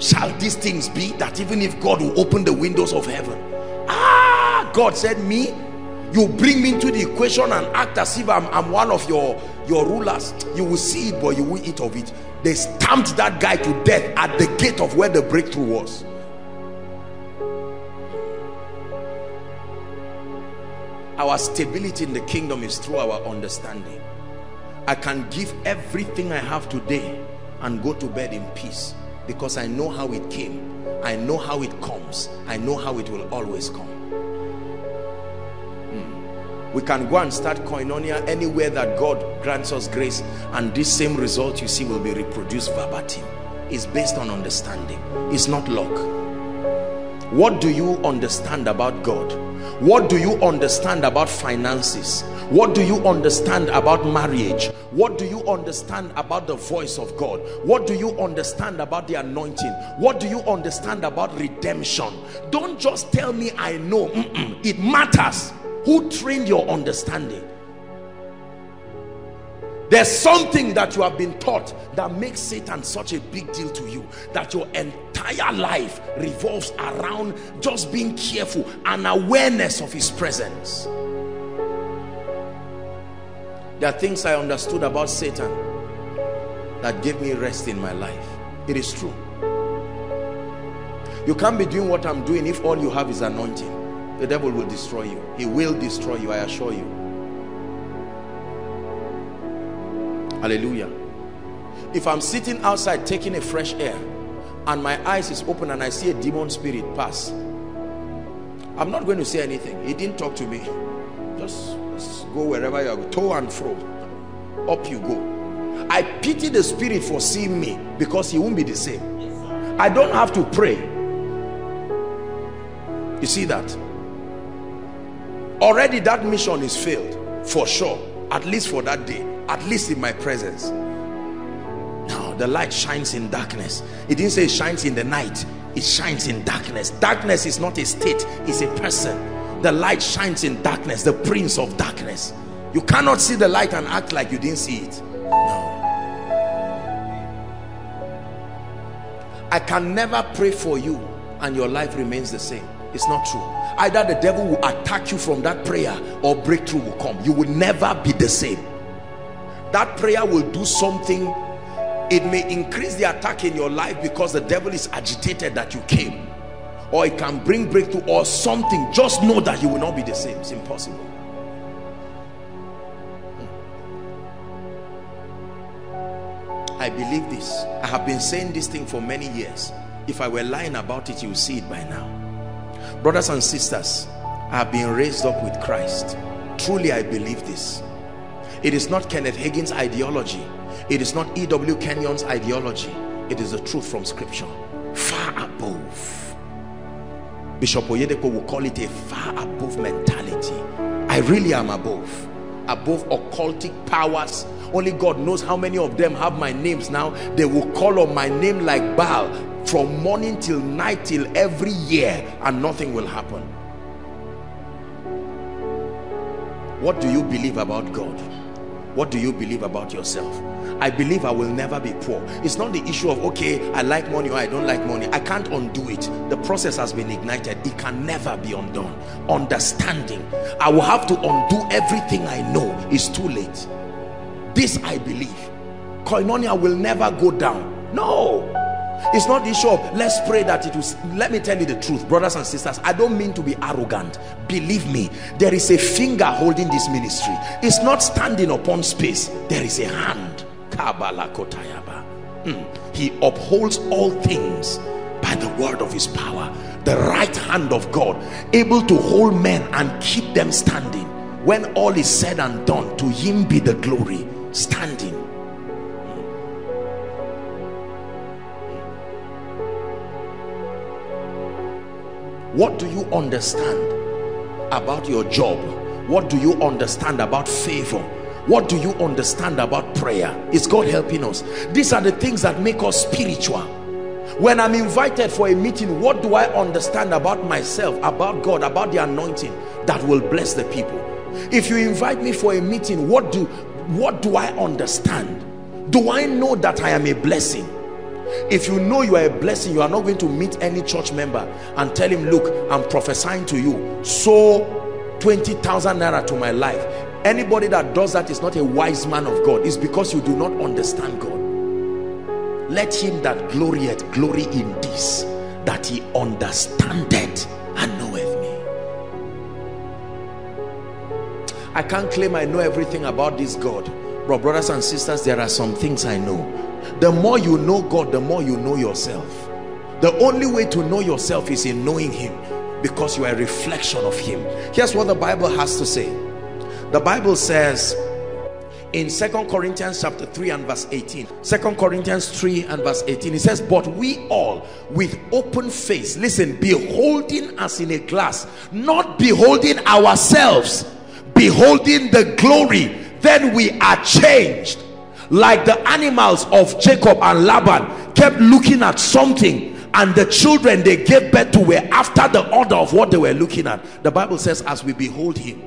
Shall these things be, that even if God will open the windows of heaven? Ah, God said, me? You bring me into the equation and act as if I'm, I'm one of your, your rulers. You will see it, but you will eat of it. They stamped that guy to death at the gate of where the breakthrough was. Our stability in the kingdom is through our understanding. I can give everything I have today and go to bed in peace, because I know how it came, I know how it comes, I know how it will always come. Mm. We can go and start Koinonia anywhere that God grants us grace, and this same result you see will be reproduced verbatim. It's based on understanding. It's not luck. What do you understand about God? What do you understand about finances? What do you understand about marriage? What do you understand about the voice of God? What do you understand about the anointing? What do you understand about redemption? Don't just tell me I know. Mm-mm. It matters who trained your understanding. There's something that you have been taught that makes Satan such a big deal to you, that your entire life revolves around just being careful and awareness of his presence. There are things I understood about Satan that gave me rest in my life. It is true. You can't be doing what I'm doing if all you have is anointing. The devil will destroy you. He will destroy you, I assure you. Hallelujah. If I'm sitting outside taking a fresh air and my eyes is open and I see a demon spirit pass, I'm not going to say anything. He didn't talk to me. Just, just go wherever you are. Go. To and fro. Up you go. I pity the spirit for seeing me, because he won't be the same. I don't have to pray. You see that? Already that mission is failed, for sure, at least for that day, at least in my presence. Now the light shines in darkness. It didn't say it shines in the night, it shines in darkness. Darkness is not a state, it's a person. The light shines in darkness, the prince of darkness. You cannot see the light and act like you didn't see it. No. I can never pray for you and your life remains the same. It's not true. Either the devil will attack you from that prayer or breakthrough will come. You will never be the same. That prayer will do something. It may increase the attack in your life because the devil is agitated that you came. Or it can bring breakthrough or something. Just know that you will not be the same. It's impossible. I believe this. I have been saying this thing for many years. If I were lying about it, you will see it by now. Brothers and sisters, I have been raised up with Christ. Truly, I believe this. It is not Kenneth Hagin's ideology. It is not E W Kenyon's ideology. It is the truth from Scripture. Far above. Bishop Oyedepo will call it a far above mentality. I really am above. Above occultic powers. Only God knows how many of them have my names now. They will call on my name like Baal from morning till night till every year, and nothing will happen. What do you believe about God? What do you believe about yourself? I believe I will never be poor. It's not the issue of, okay, I like money or I don't like money. I can't undo it. The process has been ignited. It can never be undone. Understanding. I will have to undo everything I know. It's too late. This I believe. Koinonia will never go down. No. It's not the issue of, let's pray that it will. Let me tell you the truth, brothers and sisters. I don't mean to be arrogant. Believe me, there is a finger holding this ministry. It's not standing upon space. There is a hand. Mm. He upholds all things by the word of his power. The right hand of God, able to hold men and keep them standing. When all is said and done, to him be the glory. Standing. What do you understand about your job? What do you understand about favor? What do you understand about prayer? Is God helping us? These are the things that make us spiritual. When I'm invited for a meeting, what do I understand about myself, about God, about the anointing that will bless the people? If you invite me for a meeting, what do what do I understand? Do I know that I am a blessing? If you know you are a blessing, you are not going to meet any church member and tell him, look, I'm prophesying to you, so twenty thousand naira to my life. Anybody that does that is not a wise man of God. It's because you do not understand God. Let him that glorieth glory in this, that he understandeth and knoweth me. I can't claim I know everything about this God, but brothers and sisters, there are some things I know. The more you know God, the more you know yourself. The only way to know yourself is in knowing him, because you are a reflection of him. Here's what the Bible has to say. The Bible says in Second Corinthians chapter three and verse eighteen, Second Corinthians three and verse eighteen, it says, but we all with open face, listen, beholding as in a glass, not beholding ourselves, beholding the glory, then we are changed. Like the animals of Jacob and Laban kept looking at something, and the children they gave birth to were after the order of what they were looking at. The Bible says, as we behold him,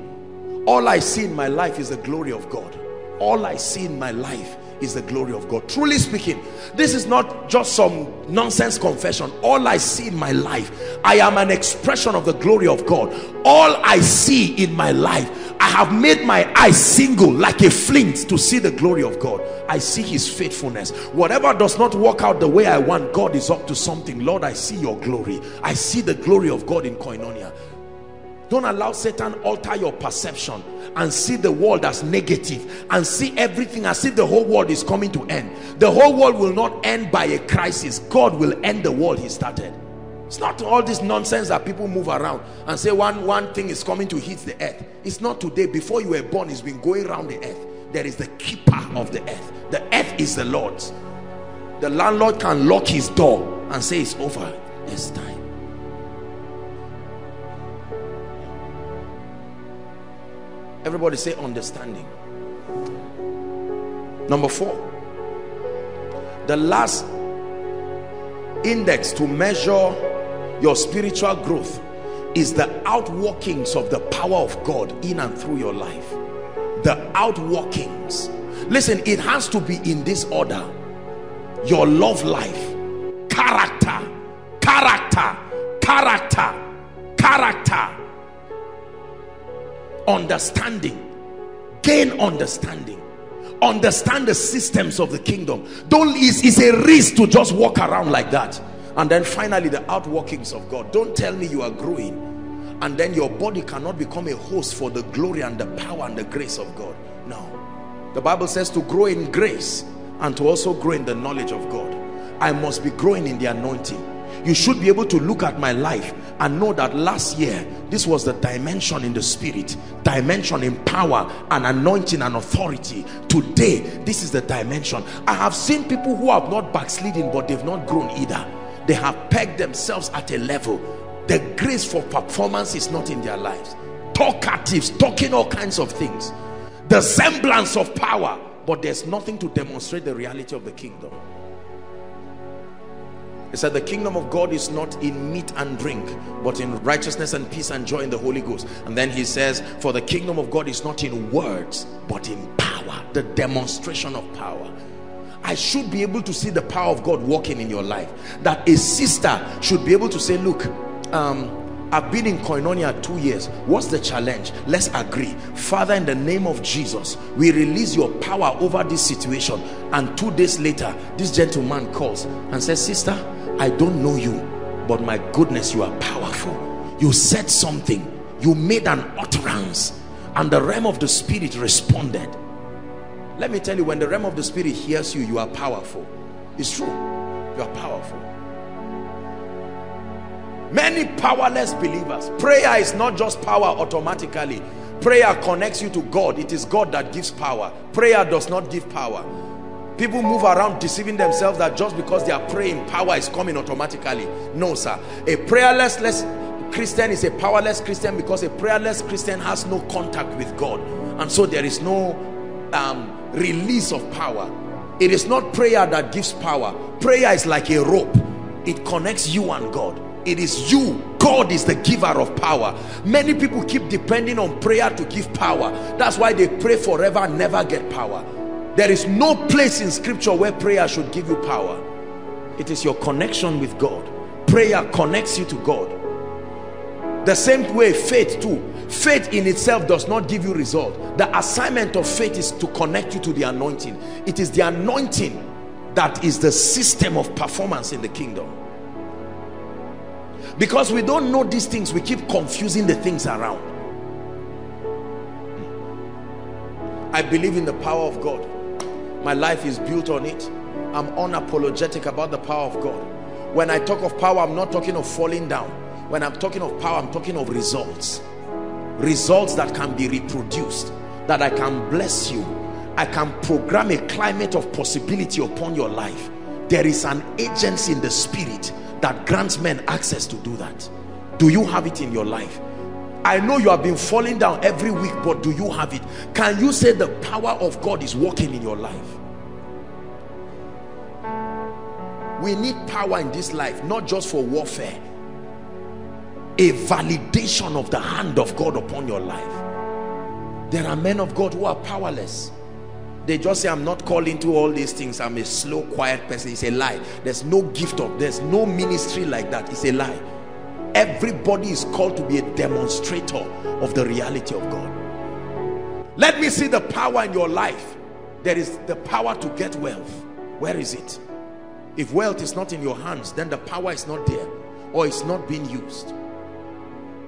all I see in my life is the glory of God. All I see in my life is the glory of God. Truly speaking, this is not just some nonsense confession. All I see in my life, I am an expression of the glory of God. All I see in my life, I have made my eyes single like a flint to see the glory of God. I see his faithfulness. Whatever does not work out the way I want, God is up to something. Lord, I see your glory. I see the glory of God in Koinonia. Don't allow Satan alter your perception and see the world as negative and see everything as if the whole world is coming to end. The whole world will not end by a crisis. God will end the world he started. It's not all this nonsense that people move around and say one one thing is coming to hit the earth. It's not today. Before you were born, it's been going around the earth. there is the keeper of the earth. The earth is the Lord's. The landlord can lock his door and say it's over. It's time. Everybody say understanding. Number four, the last index to measure your spiritual growth is the outworkings of the power of God in and through your life. The outworkings. Listen, it has to be in this order. Your love life, character, character, character, character. Understanding. Gain understanding. Understand the systems of the kingdom. Don't, it's, it's a risk to just walk around like that. And then finally, the outworkings of God. Don't tell me you are growing and then your body cannot become a host for the glory and the power and the grace of God. No. The Bible says to grow in grace and to also grow in the knowledge of God. I must be growing in the anointing. You should be able to look at my life and know that last year, this was the dimension in the spirit, dimension in power and anointing and authority. Today, this is the dimension. I have seen people who have not backslidden, but they've not grown either. They have pegged themselves at a level. The grace for performance is not in their lives. Talkatives, talking all kinds of things. The semblance of power, but there's nothing to demonstrate the reality of the kingdom. It said the kingdom of God is not in meat and drink, but in righteousness and peace and joy in the Holy Ghost. And then he says, for the kingdom of God is not in words, but in power, the demonstration of power. I should be able to see the power of God working in your life. That a sister should be able to say, look, um, I've been in Koinonia two years. What's the challenge? Let's agree. Father, in the name of Jesus, we release your power over this situation. And two days later, this gentleman calls and says, sister, I don't know you, but my goodness, you are powerful. You said something. You made an utterance. And the realm of the spirit responded. Let me tell you, when the realm of the spirit hears you, you are powerful. It's true. You are powerful. Many powerless believers. Prayer is not just power automatically. Prayer connects you to God. It is God that gives power. Prayer does not give power. People move around deceiving themselves that just because they are praying, power is coming automatically. No, sir. A prayerless Christian is a powerless Christian because a prayerless Christian has no contact with God. And so there is no um, release of power. It is not prayer that gives power. Prayer is like a rope. It connects you and God. It is you. God is the giver of power. Many people keep depending on prayer to give power. That's why they pray forever and never get power. There is no place in scripture where prayer should give you power. It is your connection with God. Prayer connects you to God. The same way faith too. Faith in itself does not give you result. The assignment of faith is to connect you to the anointing. It is the anointing that is the system of performance in the kingdom. Because we don't know these things, we keep confusing the things around. I believe in the power of God. My life is built on it. I'm unapologetic about the power of God. When I talk of power, I'm not talking of falling down. When I'm talking of power, I'm talking of results. Results that can be reproduced, that I can bless you. I can program a climate of possibility upon your life. There is an agency in the spirit that grants men access to do that. Do you have it in your life? I know you have been falling down every week, but do you have it? Can you say the power of God is working in your life? We need power in this life, not just for warfare. A validation of the hand of God upon your life. There are men of God who are powerless. They just say, I'm not called into all these things. I'm a slow, quiet person. It's a lie. There's no gift of, there's no ministry like that. It's a lie. Everybody is called to be a demonstrator of the reality of God. Let me see the power in your life. There is the power to get wealth. Where is it? If wealth is not in your hands, then the power is not there, or it's not being used.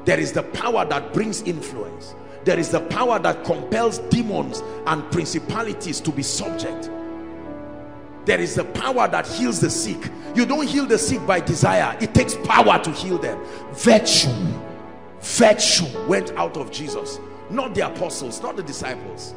There is the power that brings influence. There is the power that compels demons and principalities to be subject. There is the power that heals the sick. You don't heal the sick by desire. It takes power to heal them. Virtue. Virtue went out of Jesus. Not the apostles, not the disciples.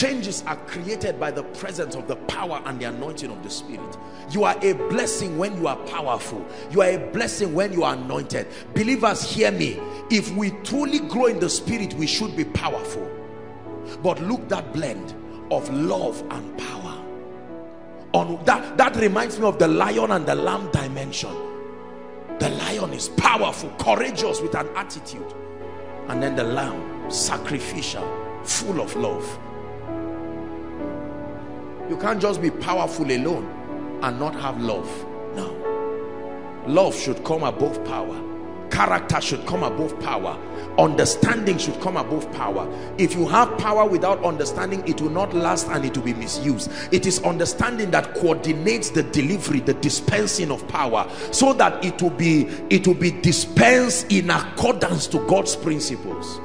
Changes are created by the presence of the power and the anointing of the Spirit. You are a blessing when you are powerful. You are a blessing when you are anointed. Believers, hear me. If we truly grow in the Spirit, we should be powerful. But look, that blend of love and power. On that, that reminds me of the lion and the lamb dimension. The lion is powerful, courageous, with an attitude. And then the lamb, sacrificial, full of love. You can't just be powerful alone and not have love. No. Love should come above power. Character should come above power. Understanding should come above power. If you have power without understanding, it will not last and it will be misused. It is understanding that coordinates the delivery, the dispensing of power, so that it will be it will be dispensed in accordance to God's principles.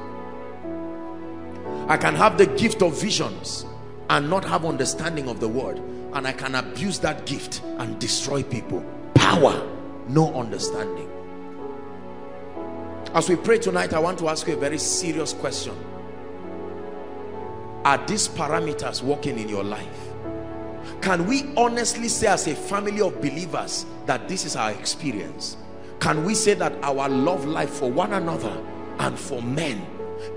I can have the gift of visions and not have understanding of the word, and I can abuse that gift and destroy people. Power, no understanding. As we pray tonight, I want to ask you a very serious question. Are these parameters working in your life? Can we honestly say, as a family of believers, that this is our experience? Can we say that our love life for one another and for men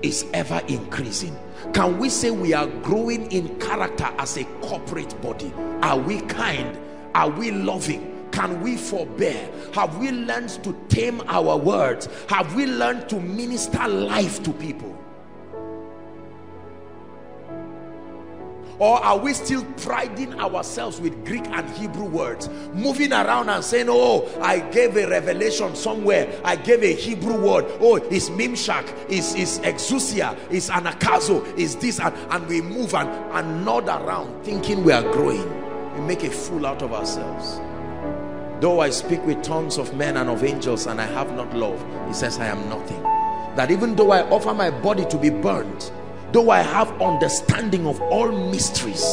is ever increasing? Can we say we are growing in character as a corporate body? Are we kind? Are we loving? Can we forbear? Have we learned to tame our words? Have we learned to minister life to people? Or are we still priding ourselves with Greek and Hebrew words, moving around and saying, oh, I gave a revelation somewhere, I gave a Hebrew word, oh, it's Mimshak, it's, it's Exousia, it's Anakazo, it's this, and, and we move and, and nod around thinking we are growing. We make a fool out of ourselves. Though I speak with tongues of men and of angels and I have not love, he says, I am nothing. That even though I offer my body to be burnt, though I have understanding of all mysteries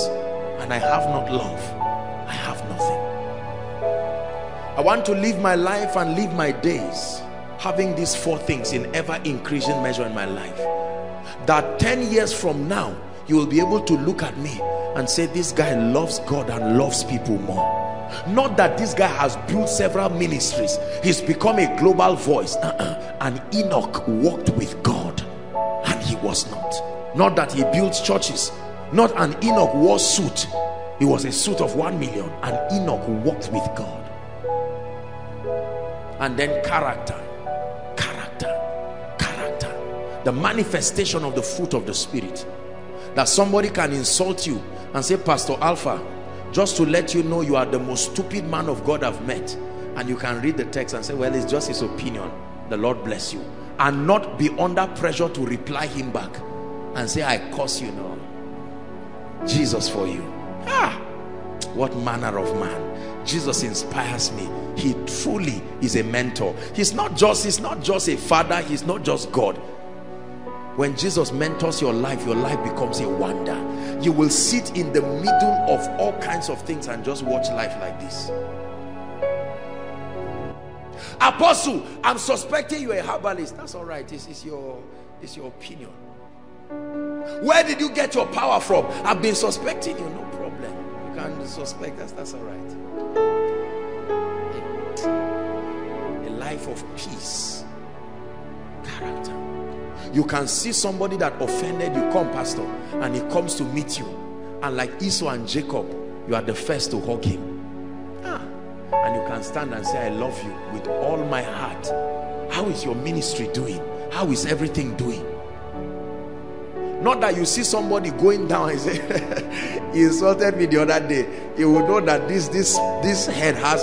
and I have not love, I have nothing. I want to live my life and live my days having these four things in ever increasing measure in my life. That ten years from now, you will be able to look at me and say, this guy loves God and loves people more. Not that this guy has built several ministries, he's become a global voice. Uh-uh. And Enoch walked with God and he was not. Not that he built churches. Not an Enoch wore suit. It was a suit of one million. And Enoch walked with God. And then character. Character. Character. The manifestation of the fruit of the Spirit. That somebody can insult you and say, Pastor Alpha, just to let you know, you are the most stupid man of God I've met. And you can read the text and say, well, it's just his opinion. The Lord bless you. And not be under pressure to reply him back. And say, I curse you now. Jesus for you. Ah, what manner of man. Jesus inspires me. He truly is a mentor. He's not just, he's not just a father. He's not just God. When Jesus mentors your life, your life becomes a wonder. You will sit in the middle of all kinds of things and just watch life like this. Apostle, I'm suspecting you're a herbalist. That's all right. This is your, it's your opinion. Where did you get your power from? I've been suspecting you. No problem. You can suspect us. That's all right. A life of peace. Character. You can see somebody that offended you. Come, Pastor. And he comes to meet you. And like Esau and Jacob, you are the first to hug him. Ah. And you can stand and say, I love you with all my heart. How is your ministry doing? How is everything doing? Not that you see somebody going down and say, he insulted me the other day. You will know that this this this head has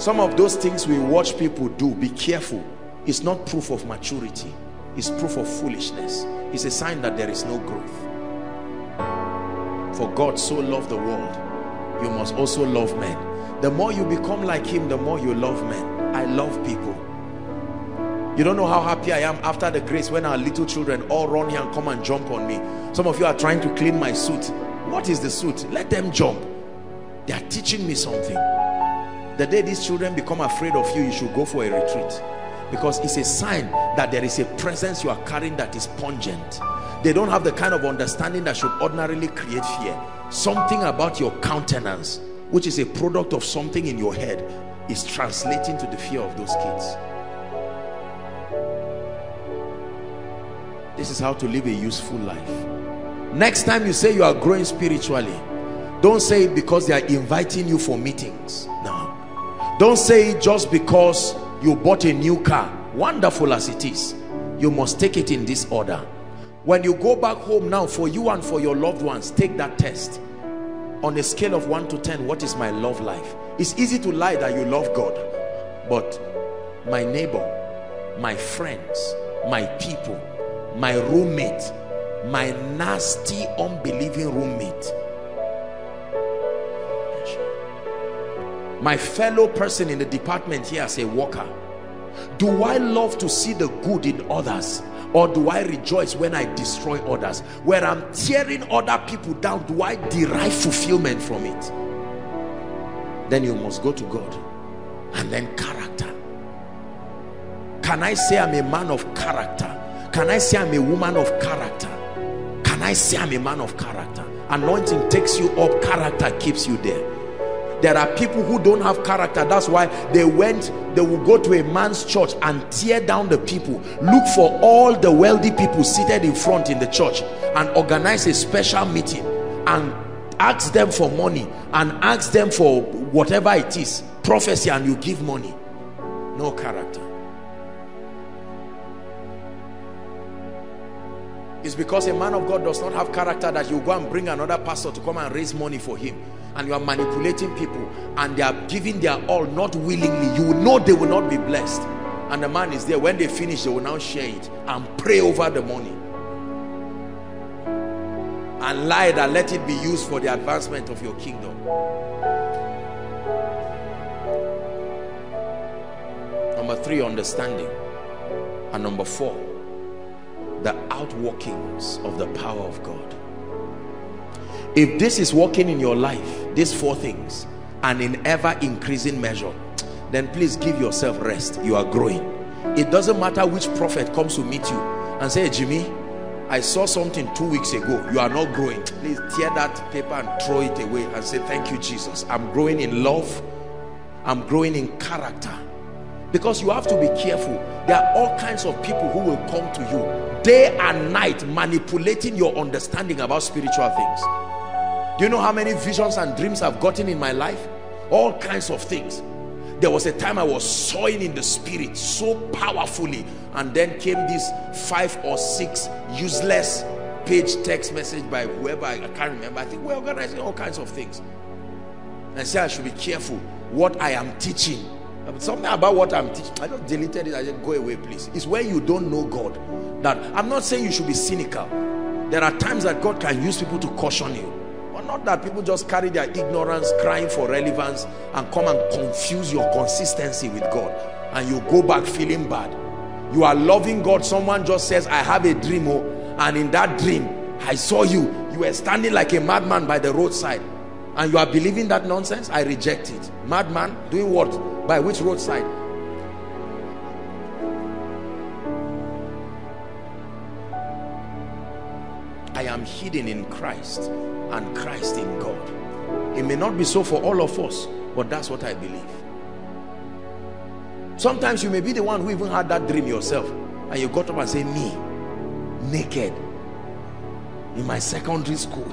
some of those things we watch people do. Be careful. It's not proof of maturity. It's proof of foolishness. It's a sign that there is no growth. For God so loved the world, you must also love men. The more you become like him, the more you love men. I love people. You don't know how happy I am after the grace when our little children all run here and come and jump on me. Some of you are trying to clean my suit. What is the suit? Let them jump. They are teaching me something. The day these children become afraid of you, you should go for a retreat. Because it's a sign that there is a presence you are carrying that is pungent. They don't have the kind of understanding that should ordinarily create fear. Something about your countenance, which is a product of something in your head, is translating to the fear of those kids. This is how to live a useful life. Next time you say you are growing spiritually, don't say it because they are inviting you for meetings. No. Don't say it just because you bought a new car. Wonderful as it is, you must take it in this order. When you go back home now, for you and for your loved ones, take that test. On a scale of one to ten, what is my love life? It's easy to lie that you love God, but my neighbor, my friends, my people, my roommate, my nasty, unbelieving roommate, my fellow person in the department here as a worker, do I love to see the good in others, or do I rejoice when I destroy others? Where I'm tearing other people down, do I derive fulfillment from it? Then you must go to God. And then character. Can I say I'm a man of character? Can I say I'm a woman of character? Can I say I'm a man of character? Anointing takes you up, character keeps you there. There are people who don't have character. That's why they went, they will go to a man's church and tear down the people. Look for all the wealthy people seated in front in the church and organize a special meeting and ask them for money and ask them for whatever it is, prophecy, and you give money. No character. It's because a man of God does not have character that you go and bring another pastor to come and raise money for him. And you are manipulating people, and they are giving their all not willingly. You know they will not be blessed, and the man is there. When they finish, they will now share it and pray over the money and lie that let it be used for the advancement of your kingdom. Number three, understanding. And number four, the outworkings of the power of God. If this is working in your life, these four things, and in ever increasing measure, then please give yourself rest. You are growing. It doesn't matter which prophet comes to meet you and say, Jimmy, I saw something two weeks ago. You are not growing. Please tear that paper and throw it away and say, thank you, Jesus. I'm growing in love. I'm growing in character. Because you have to be careful. There are all kinds of people who will come to you day and night manipulating your understanding about spiritual things. Do you know how many visions and dreams I've gotten in my life? All kinds of things. There was a time I was sowing in the spirit so powerfully, and then came this five or six useless page text message by whoever, I can't remember. I think we're organizing all kinds of things. And say I should be careful what I am teaching. Something about what I'm teaching. I just deleted it. I said, go away, please. It's where you don't know God. That I'm not saying you should be cynical. There are times that God can use people to caution you. Not that people just carry their ignorance, crying for relevance, and come and confuse your consistency with God, and you go back feeling bad. You are loving God. Someone just says, I have a dream, oh, and in that dream I saw you. You were standing like a madman by the roadside, and you are believing that nonsense. I reject it. Madman? Doing what? By which roadside? I am hidden in Christ and Christ in God. It may not be so for all of us, but that's what I believe. Sometimes you may be the one who even had that dream yourself, and you got up and say, me, naked, in my secondary school.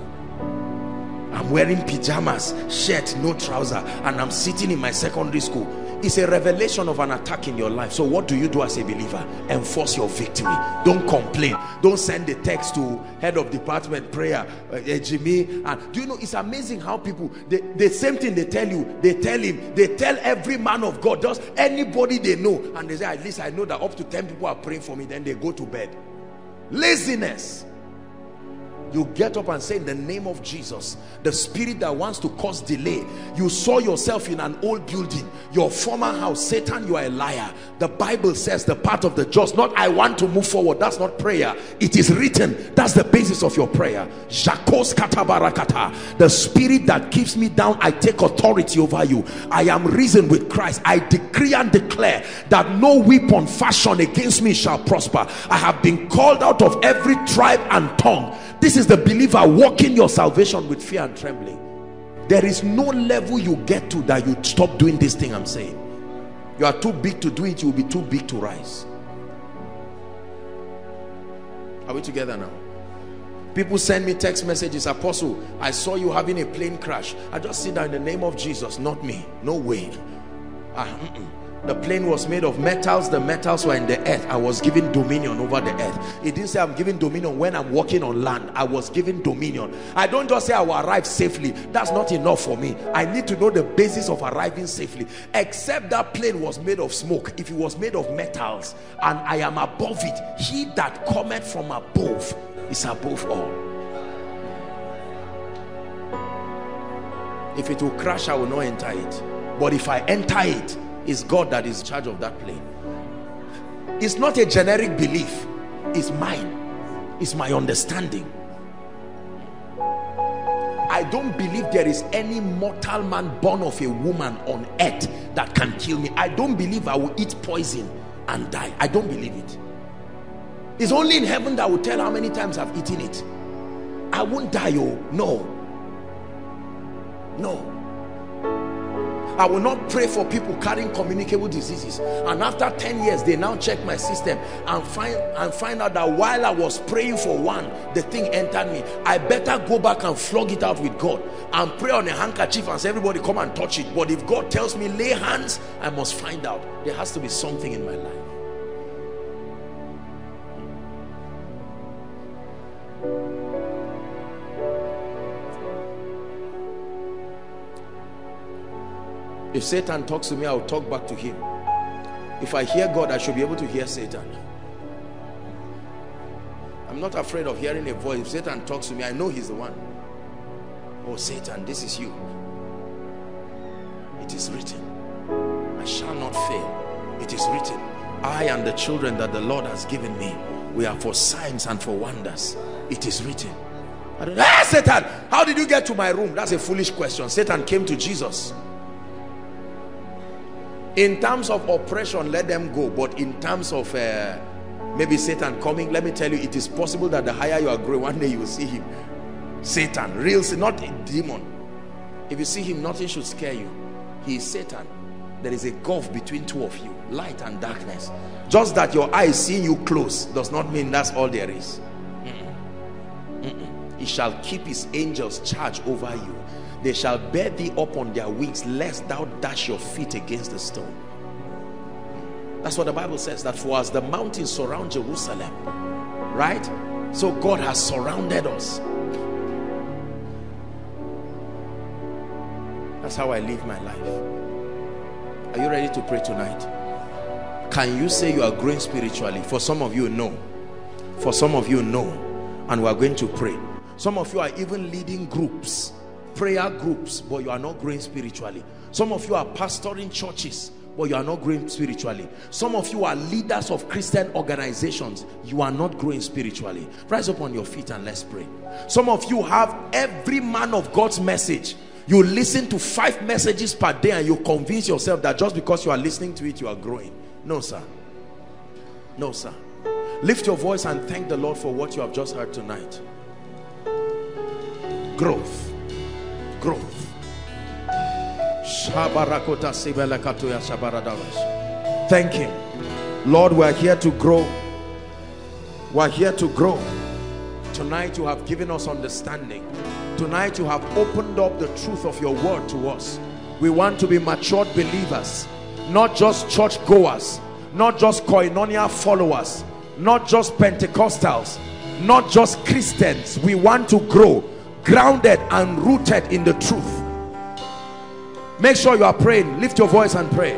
I'm wearing pajamas, shirt, no trouser, and I'm sitting in my secondary school. It's a revelation of an attack in your life. So what do you do as a believer? Enforce your victory. Don't complain. Don't send a text to head of department prayer, uh, uh, Jimmy. And do you know, it's amazing how people, they, the same thing they tell you, they tell him, they tell every man of God, just anybody they know. And they say, at least I know that up to ten people are praying for me. Then they go to bed. Laziness. you get up and say, in the name of Jesus, the spirit that wants to cause delay, you saw yourself in an old building, your former house, Satan, you are a liar. The Bible says the path of the just, not I want to move forward. That's not prayer. It is written. That's the basis of your prayer. The spirit that keeps me down, I take authority over you. I am risen with Christ. I decree and declare that no weapon fashioned against me shall prosper. I have been called out of every tribe and tongue. This is the believer walking your salvation with fear and trembling. There is no level you get to that you stop doing this thing I'm saying. You are too big to do it, you will be too big to rise. Are we together now? People send me text messages, Apostle, I saw you having a plane crash. I just sit down, in the name of Jesus, not me. No way. Ah, mm-mm. The plane was made of metals, the metals were in the earth. I was given dominion over the earth. It didn't say I'm given dominion when I'm walking on land. I was given dominion. I don't just say I will arrive safely. That's not enough for me. I need to know the basis of arriving safely. Except that plane was made of smoke. If it was made of metals and I am above it, he that cometh from above is above all. If it will crash, I will not enter it. But if I enter it, it's God that is in charge of that plane. It's not a generic belief. It's mine. It's my understanding. I don't believe there is any mortal man born of a woman on earth that can kill me. I don't believe I will eat poison and die. I don't believe it. It's only in heaven that will tell how many times I've eaten it. I won't die, oh. No. No. I will not pray for people carrying communicable diseases, and after ten years they now check my system and find and find out that while I was praying for one, the thing entered me. I better go back and flog it out with God and pray on a handkerchief and say everybody come and touch it. But if God tells me lay hands, I must find out. There has to be something in my life. If Satan talks to me, I will talk back to him. If I hear God, I should be able to hear Satan. I'm not afraid of hearing a voice. If Satan talks to me, I know he's the one. Oh, Satan, this is you. It is written. I shall not fail. It is written. I and the children that the Lord has given me, we are for signs and for wonders. It is written. I don't know. Ah, Satan, how did you get to my room? That's a foolish question. Satan came to Jesus. In terms of oppression, let them go. But in terms of uh, maybe Satan coming, let me tell you, it is possible that the higher you are growing, one day you will see him. Satan, real, not a demon. If you see him, nothing should scare you. He is Satan. There is a gulf between two of you, light and darkness. Just that your eyes seeing you close does not mean that's all there is. Mm-mm. Mm-mm. He shall keep his angels charge over you. They shall bear thee up on their wings, lest thou dash your feet against the stone. That's what the Bible says, that for us the mountains surround Jerusalem, right? So God has surrounded us. That's how I live my life. Are you ready to pray tonight? Can you say you are growing spiritually? For some of you, no. For some of you, no. And we are going to pray. Some of you are even leading groups, prayer groups, but you are not growing spiritually. Some of you are pastoring churches, but you are not growing spiritually. Some of you are leaders of Christian organizations. You are not growing spiritually. Rise up on your feet and let's pray. Some of you have every man of God's message. You listen to five messages per day and you convince yourself that just because you are listening to it, you are growing. No, sir. No, sir. Lift your voice and thank the Lord for what you have just heard tonight. Growth. Growth. Thank him. Lord, we are here to grow. We are here to grow. Tonight you have given us understanding. Tonight you have opened up the truth of your word to us. We want to be matured believers, not just church goers, not just Koinonia followers, not just Pentecostals, not just Christians. We want to grow, grounded and rooted in the truth. Make sure you are praying. Lift your voice and pray.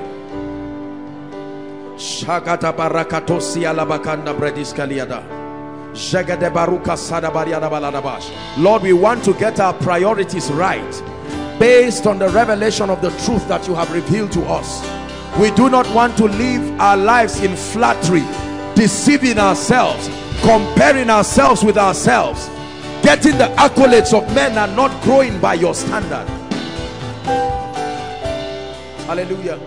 Lord, we want to get our priorities right based on the revelation of the truth that you have revealed to us. We do not want to live our lives in flattery, deceiving ourselves, comparing ourselves with ourselves, getting the accolades of men and not growing by your standard. Hallelujah.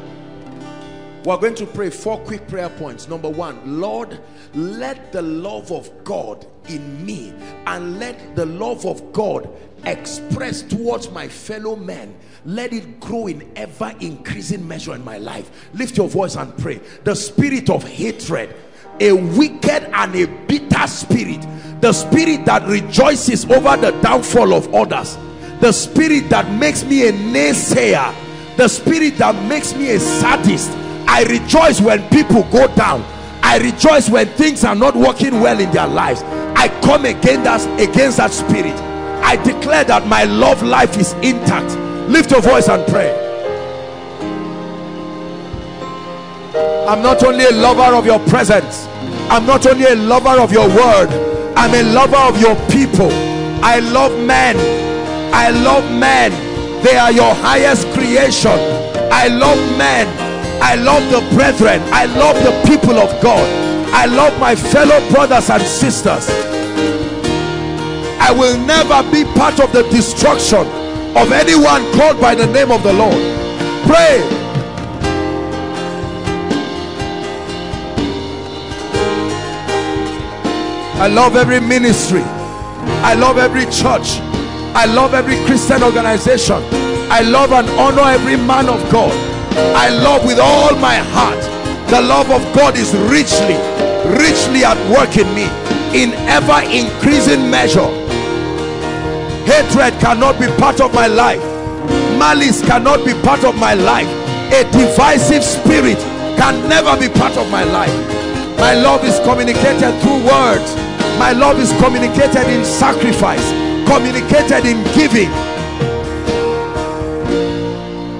We're going to pray four quick prayer points. Number one, Lord, let the love of God in me and let the love of God expressed towards my fellow men, let it grow in ever increasing measure in my life. Lift your voice and pray. The spirit of hatred, a wicked and a bitter spirit, the spirit that rejoices over the downfall of others, the spirit that makes me a naysayer, the spirit that makes me a sadist. I rejoice when people go down. I rejoice when things are not working well in their lives. I come against that, against that spirit. I declare that my love life is intact. Lift your voice and pray. I'm not only a lover of your presence, I'm not only a lover of your word, I'm a lover of your people. I love men. I love men. They are your highest creation. I love men. I love the brethren. I love the people of God. I love my fellow brothers and sisters. I will never be part of the destruction of anyone called by the name of the Lord. Pray. I love every ministry. I love every church. I love every Christian organization. I love and honor every man of God. I love with all my heart. The love of God is richly, richly at work in me in ever increasing measure. Hatred cannot be part of my life. Malice cannot be part of my life. A divisive spirit can never be part of my life. My love is communicated through words. My love is communicated in sacrifice, communicated in giving.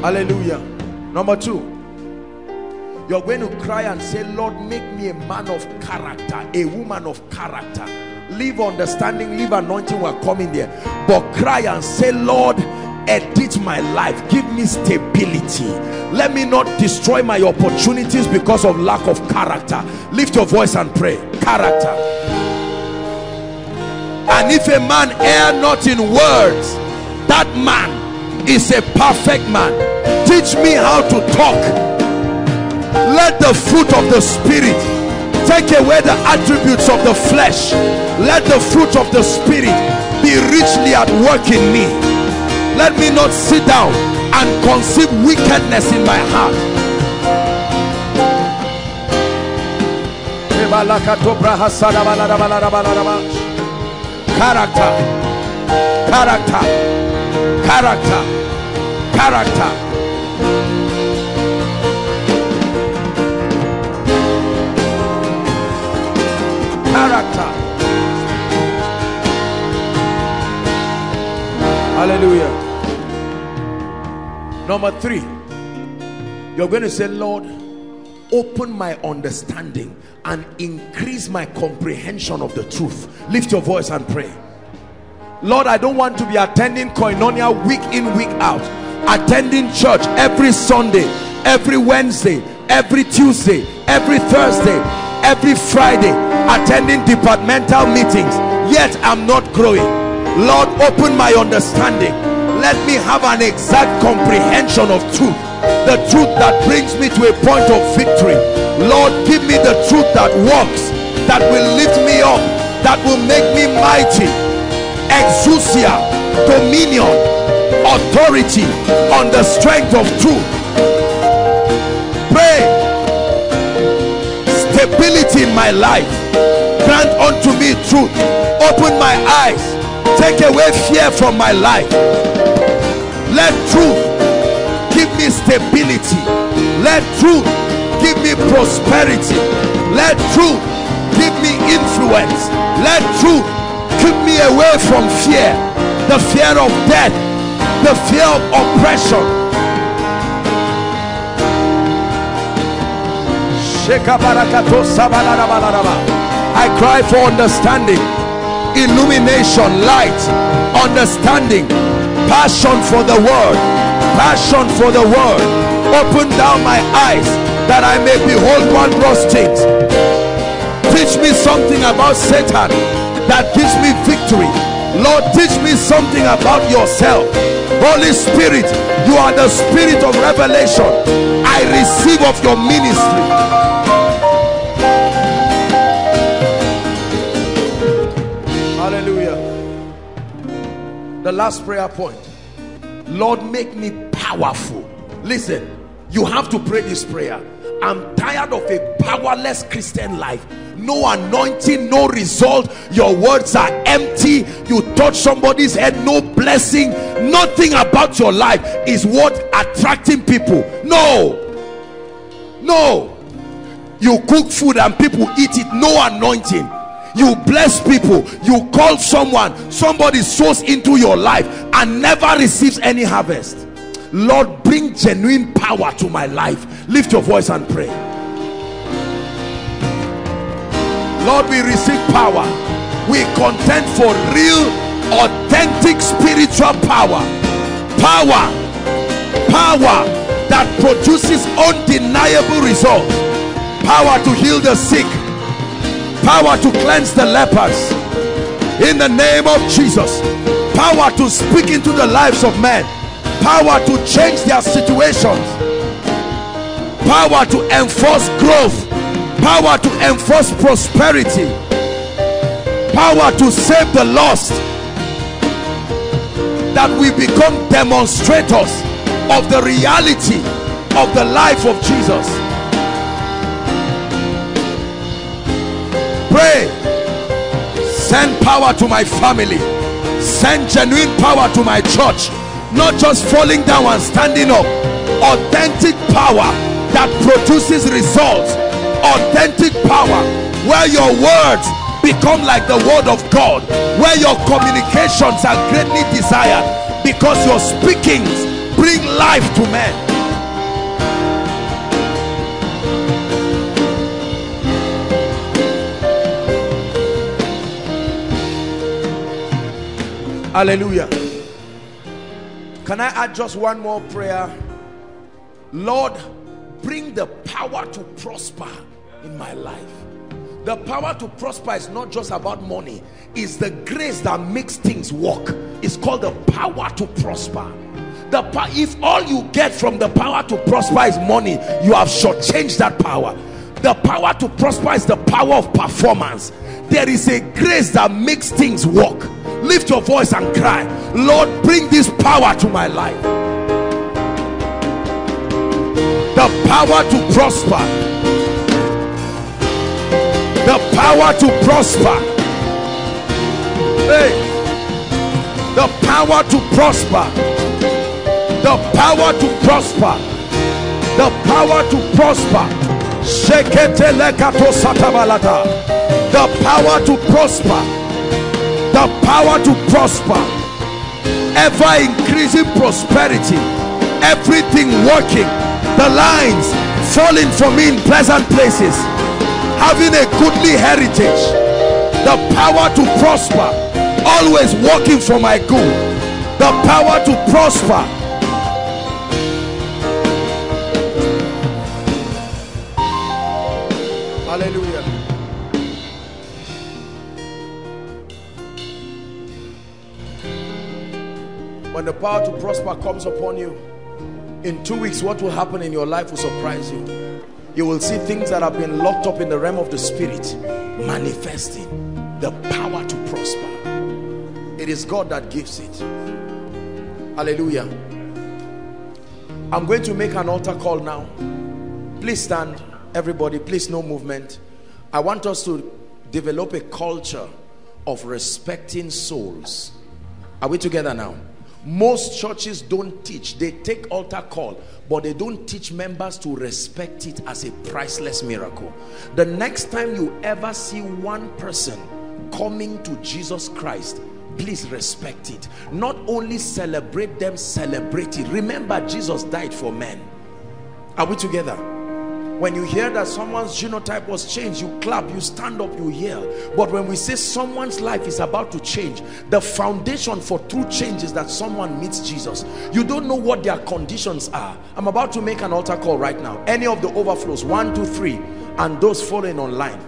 Hallelujah. Number two, you're going to cry and say, Lord, make me a man of character, a woman of character. Leave understanding, leave anointing, we're coming there. But cry and say, Lord, edit my life. Give me stability. Let me not destroy my opportunities because of lack of character. Lift your voice and pray. Character. And if a man err not in words, that man is a perfect man. Teach me how to talk. Let the fruit of the spirit take away the attributes of the flesh. Let the fruit of the spirit be richly at work in me. Let me not sit down and conceive wickedness in my heart. Character, character, character, character. Character. Hallelujah. Number three, you're going to say, Lord, open my understanding and increase my comprehension of the truth. Lift your voice and pray. Lord, I don't want to be attending Koinonia week in, week out. Attending church every Sunday, every Wednesday, every Tuesday, every Thursday, every Friday. Attending departmental meetings. Yet I'm not growing. Lord, open my understanding. Let me have an exact comprehension of truth. The truth that brings me to a point of victory. Lord, give me the truth that works, that will lift me up, that will make me mighty. Exousia, dominion, authority on the strength of truth. Pray. Stability in my life. Grant unto me truth. Open my eyes. Take away fear from my life. Let truth give me stability. Let truth give me prosperity. Let truth give me influence. Let truth keep me away from fear, the fear of death, the fear of oppression. I cry for understanding, illumination, light, understanding, passion for the word, passion for the word. Open down my eyes that I may behold wondrous things. Teach me something about Satan that gives me victory. Lord, teach me something about yourself. Holy Spirit, you are the spirit of revelation. I receive of your ministry. Hallelujah. The last prayer point. Lord, make me powerful. Listen, you have to pray this prayer. I'm tired of a powerless Christian life. No anointing, no result. Your words are empty. You touch somebody's head, no blessing. Nothing about your life is worth attracting people. No. No. You cook food and people eat it. No anointing. You bless people. You call someone. Somebody sows into your life and never receives any harvest. Lord, bring genuine power to my life. Lift your voice and pray. Lord, we receive power. We contend for real, authentic spiritual power. Power. Power that produces undeniable results. Power to heal the sick. Power to cleanse the lepers. In the name of Jesus. Power to speak into the lives of men. Power to change their situations. Power to enforce growth. Power to enforce prosperity. Power to save the lost. That we become demonstrators of the reality of the life of Jesus. Pray. Send power to my family. Send genuine power to my church. Not just falling down and standing up. Authentic power that produces results. Authentic power where your words become like the word of God, where your communications are greatly desired because your speakings bring life to men. Hallelujah. Can I add just one more prayer? Lord, bring the power to prosper in my life. The power to prosper is not just about money. It's the grace that makes things work. It's called the power to prosper. The power, if all you get from the power to prosper is money, you have shortchanged that power. The power to prosper is the power of performance. There is a grace that makes things work. Lift your voice and cry, Lord, bring this power to my life. The power to prosper. The power to prosper. Hey. The power to prosper. The power to prosper. The power to prosper. The power to prosper. The power to prosper. Ever increasing prosperity. Everything working. The lines falling for me in pleasant places. Having a goodly heritage. The power to prosper. Always working for my good. The power to prosper. Hallelujah. When the power to prosper comes upon you, in two weeks, what will happen in your life will surprise you. You will see things that have been locked up in the realm of the spirit manifesting. The power to prosper. It is God that gives it. Hallelujah. I'm going to make an altar call now. Please stand, everybody. Please, no movement. I want us to develop a culture of respecting souls. Are we together now? Most churches don't teach. They take altar call, but they don't teach members to respect it as a priceless miracle. The next time you ever see one person coming to Jesus Christ, please respect it. Not only celebrate them, celebrate it. Remember, Jesus died for men. Are we together? When you hear that someone's genotype was changed, you clap, you stand up, you hear. But when we say someone's life is about to change, the foundation for true change is that someone meets Jesus. You don't know what their conditions are. I'm about to make an altar call right now. Any of the overflows, one, two, three, and those following online.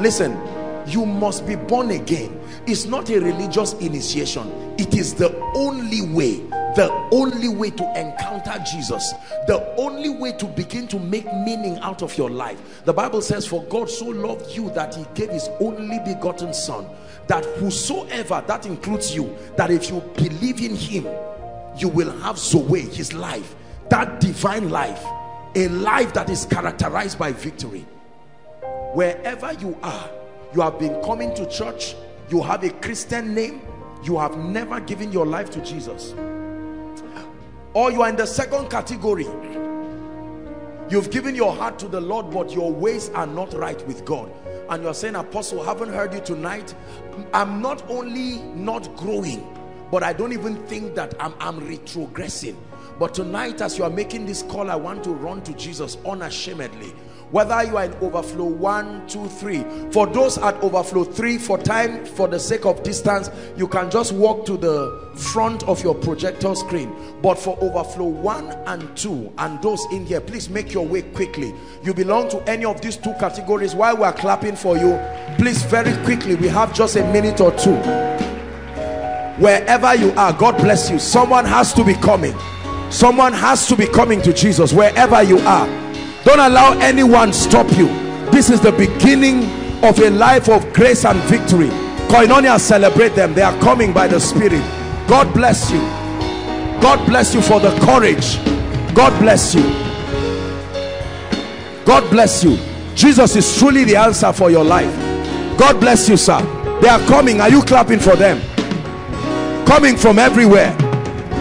Listen, you must be born again. It's not a religious initiation. It is the only way. The only way to encounter Jesus, the only way to begin to make meaning out of your life. The Bible says, for God so loved you that he gave his only begotten son, that whosoever, that includes you, that if you believe in him, you will have Zoe, his life, that divine life, a life that is characterized by victory. Wherever you are, you have been coming to church, you have a Christian name, you have never given your life to Jesus. Or you are in the second category. You've given your heart to the Lord, but your ways are not right with God. And you're saying, Apostle, haven't heard you tonight. I'm not only not growing, but I don't even think that I'm, I'm retrogressing. But tonight, as you are making this call, I want to run to Jesus unashamedly. Whether you are in overflow one, two, three. For those at overflow three, for time, for the sake of distance, you can just walk to the front of your projector screen. But for overflow one and two, and those in here, please make your way quickly. You belong to any of these two categories. While we are clapping for you, please very quickly, we have just a minute or two. Wherever you are, God bless you. Someone has to be coming. Someone has to be coming to Jesus wherever you are. Don't allow anyone stop you. This is the beginning of a life of grace and victory. Koinonia, celebrate them. They are coming by the Spirit. God bless you. God bless you for the courage. God bless you. God bless you. Jesus is truly the answer for your life. God bless you, sir. They are coming. Are you clapping for them? Coming from everywhere.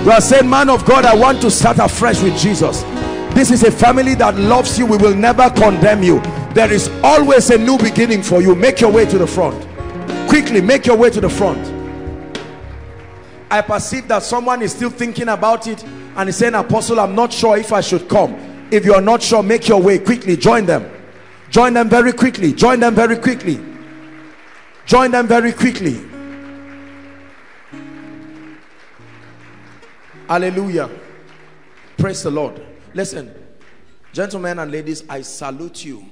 You are saying, man of God, I want to start afresh with Jesus. This is a family that loves you. We will never condemn you. There is always a new beginning for you. Make your way to the front. Quickly, make your way to the front. I perceive that someone is still thinking about it and is saying, Apostle, I'm not sure if I should come. If you're not sure, make your way quickly. Join them. Join them very quickly. Join them very quickly. Join them very quickly. Hallelujah. Praise the Lord. Listen, gentlemen and ladies, I salute you.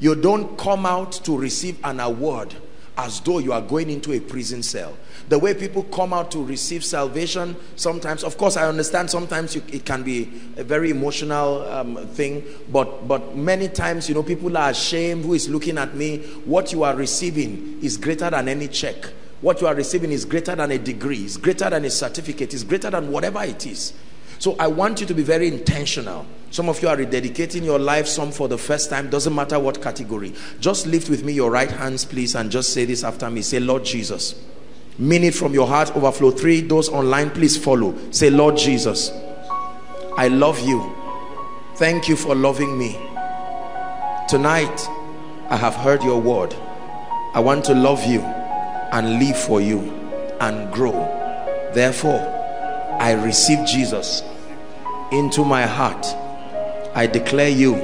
You don't come out to receive an award as though you are going into a prison cell. The way people come out to receive salvation, sometimes, of course, I understand sometimes you, it can be a very emotional um, thing, but, but many times, you know, people are ashamed. Who is looking at me? What you are receiving is greater than any check. What you are receiving is greater than a degree, is greater than a certificate, is greater than whatever it is. So I want you to be very intentional. Some of you are rededicating your life, some for the first time, doesn't matter what category. Just lift with me your right hands, please, and just say this after me. Say, Lord Jesus. Mean it from your heart. Overflow three. Those online, please follow. Say, Lord Jesus, I love you. Thank you for loving me. Tonight, I have heard your word. I want to love you and live for you and grow. Therefore, I receive Jesus into my heart. I declare you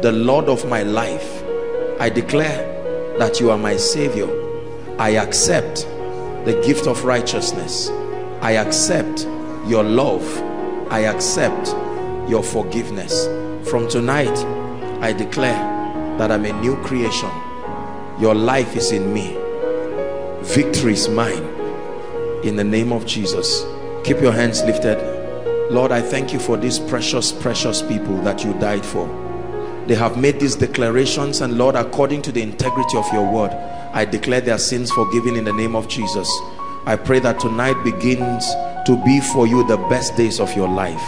the Lord of my life. I declare that you are my Savior. I accept the gift of righteousness. I accept your love. I accept your forgiveness. From tonight, I declare that I'm a new creation. Your life is in me. Victory is mine. In the name of Jesus. Keep your hands lifted. Lord, I thank you for these precious, precious people that you died for. They have made these declarations, and Lord, according to the integrity of your word, I declare their sins forgiven in the name of Jesus. I pray that tonight begins to be for you the best days of your life.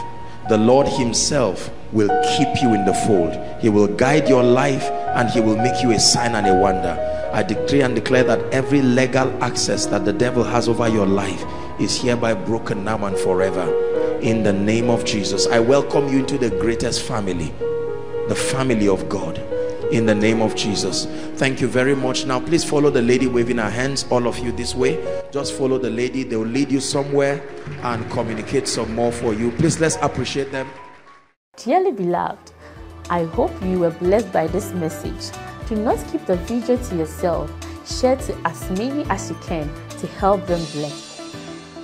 The Lord himself will keep you in the fold. He will guide your life, and he will make you a sign and a wonder. I decree and declare that every legal access that the devil has over your life is hereby broken now and forever in the name of Jesus. I welcome you into the greatest family, the family of God, in the name of Jesus. Thank you very much. Now please follow the lady waving her hands, all of you this way. Just follow the lady. They will lead you somewhere and communicate some more for you. Please, let's appreciate them. Dearly beloved, I hope you were blessed by this message. Do not keep the video to yourself. Share to as many as you can to help them bless.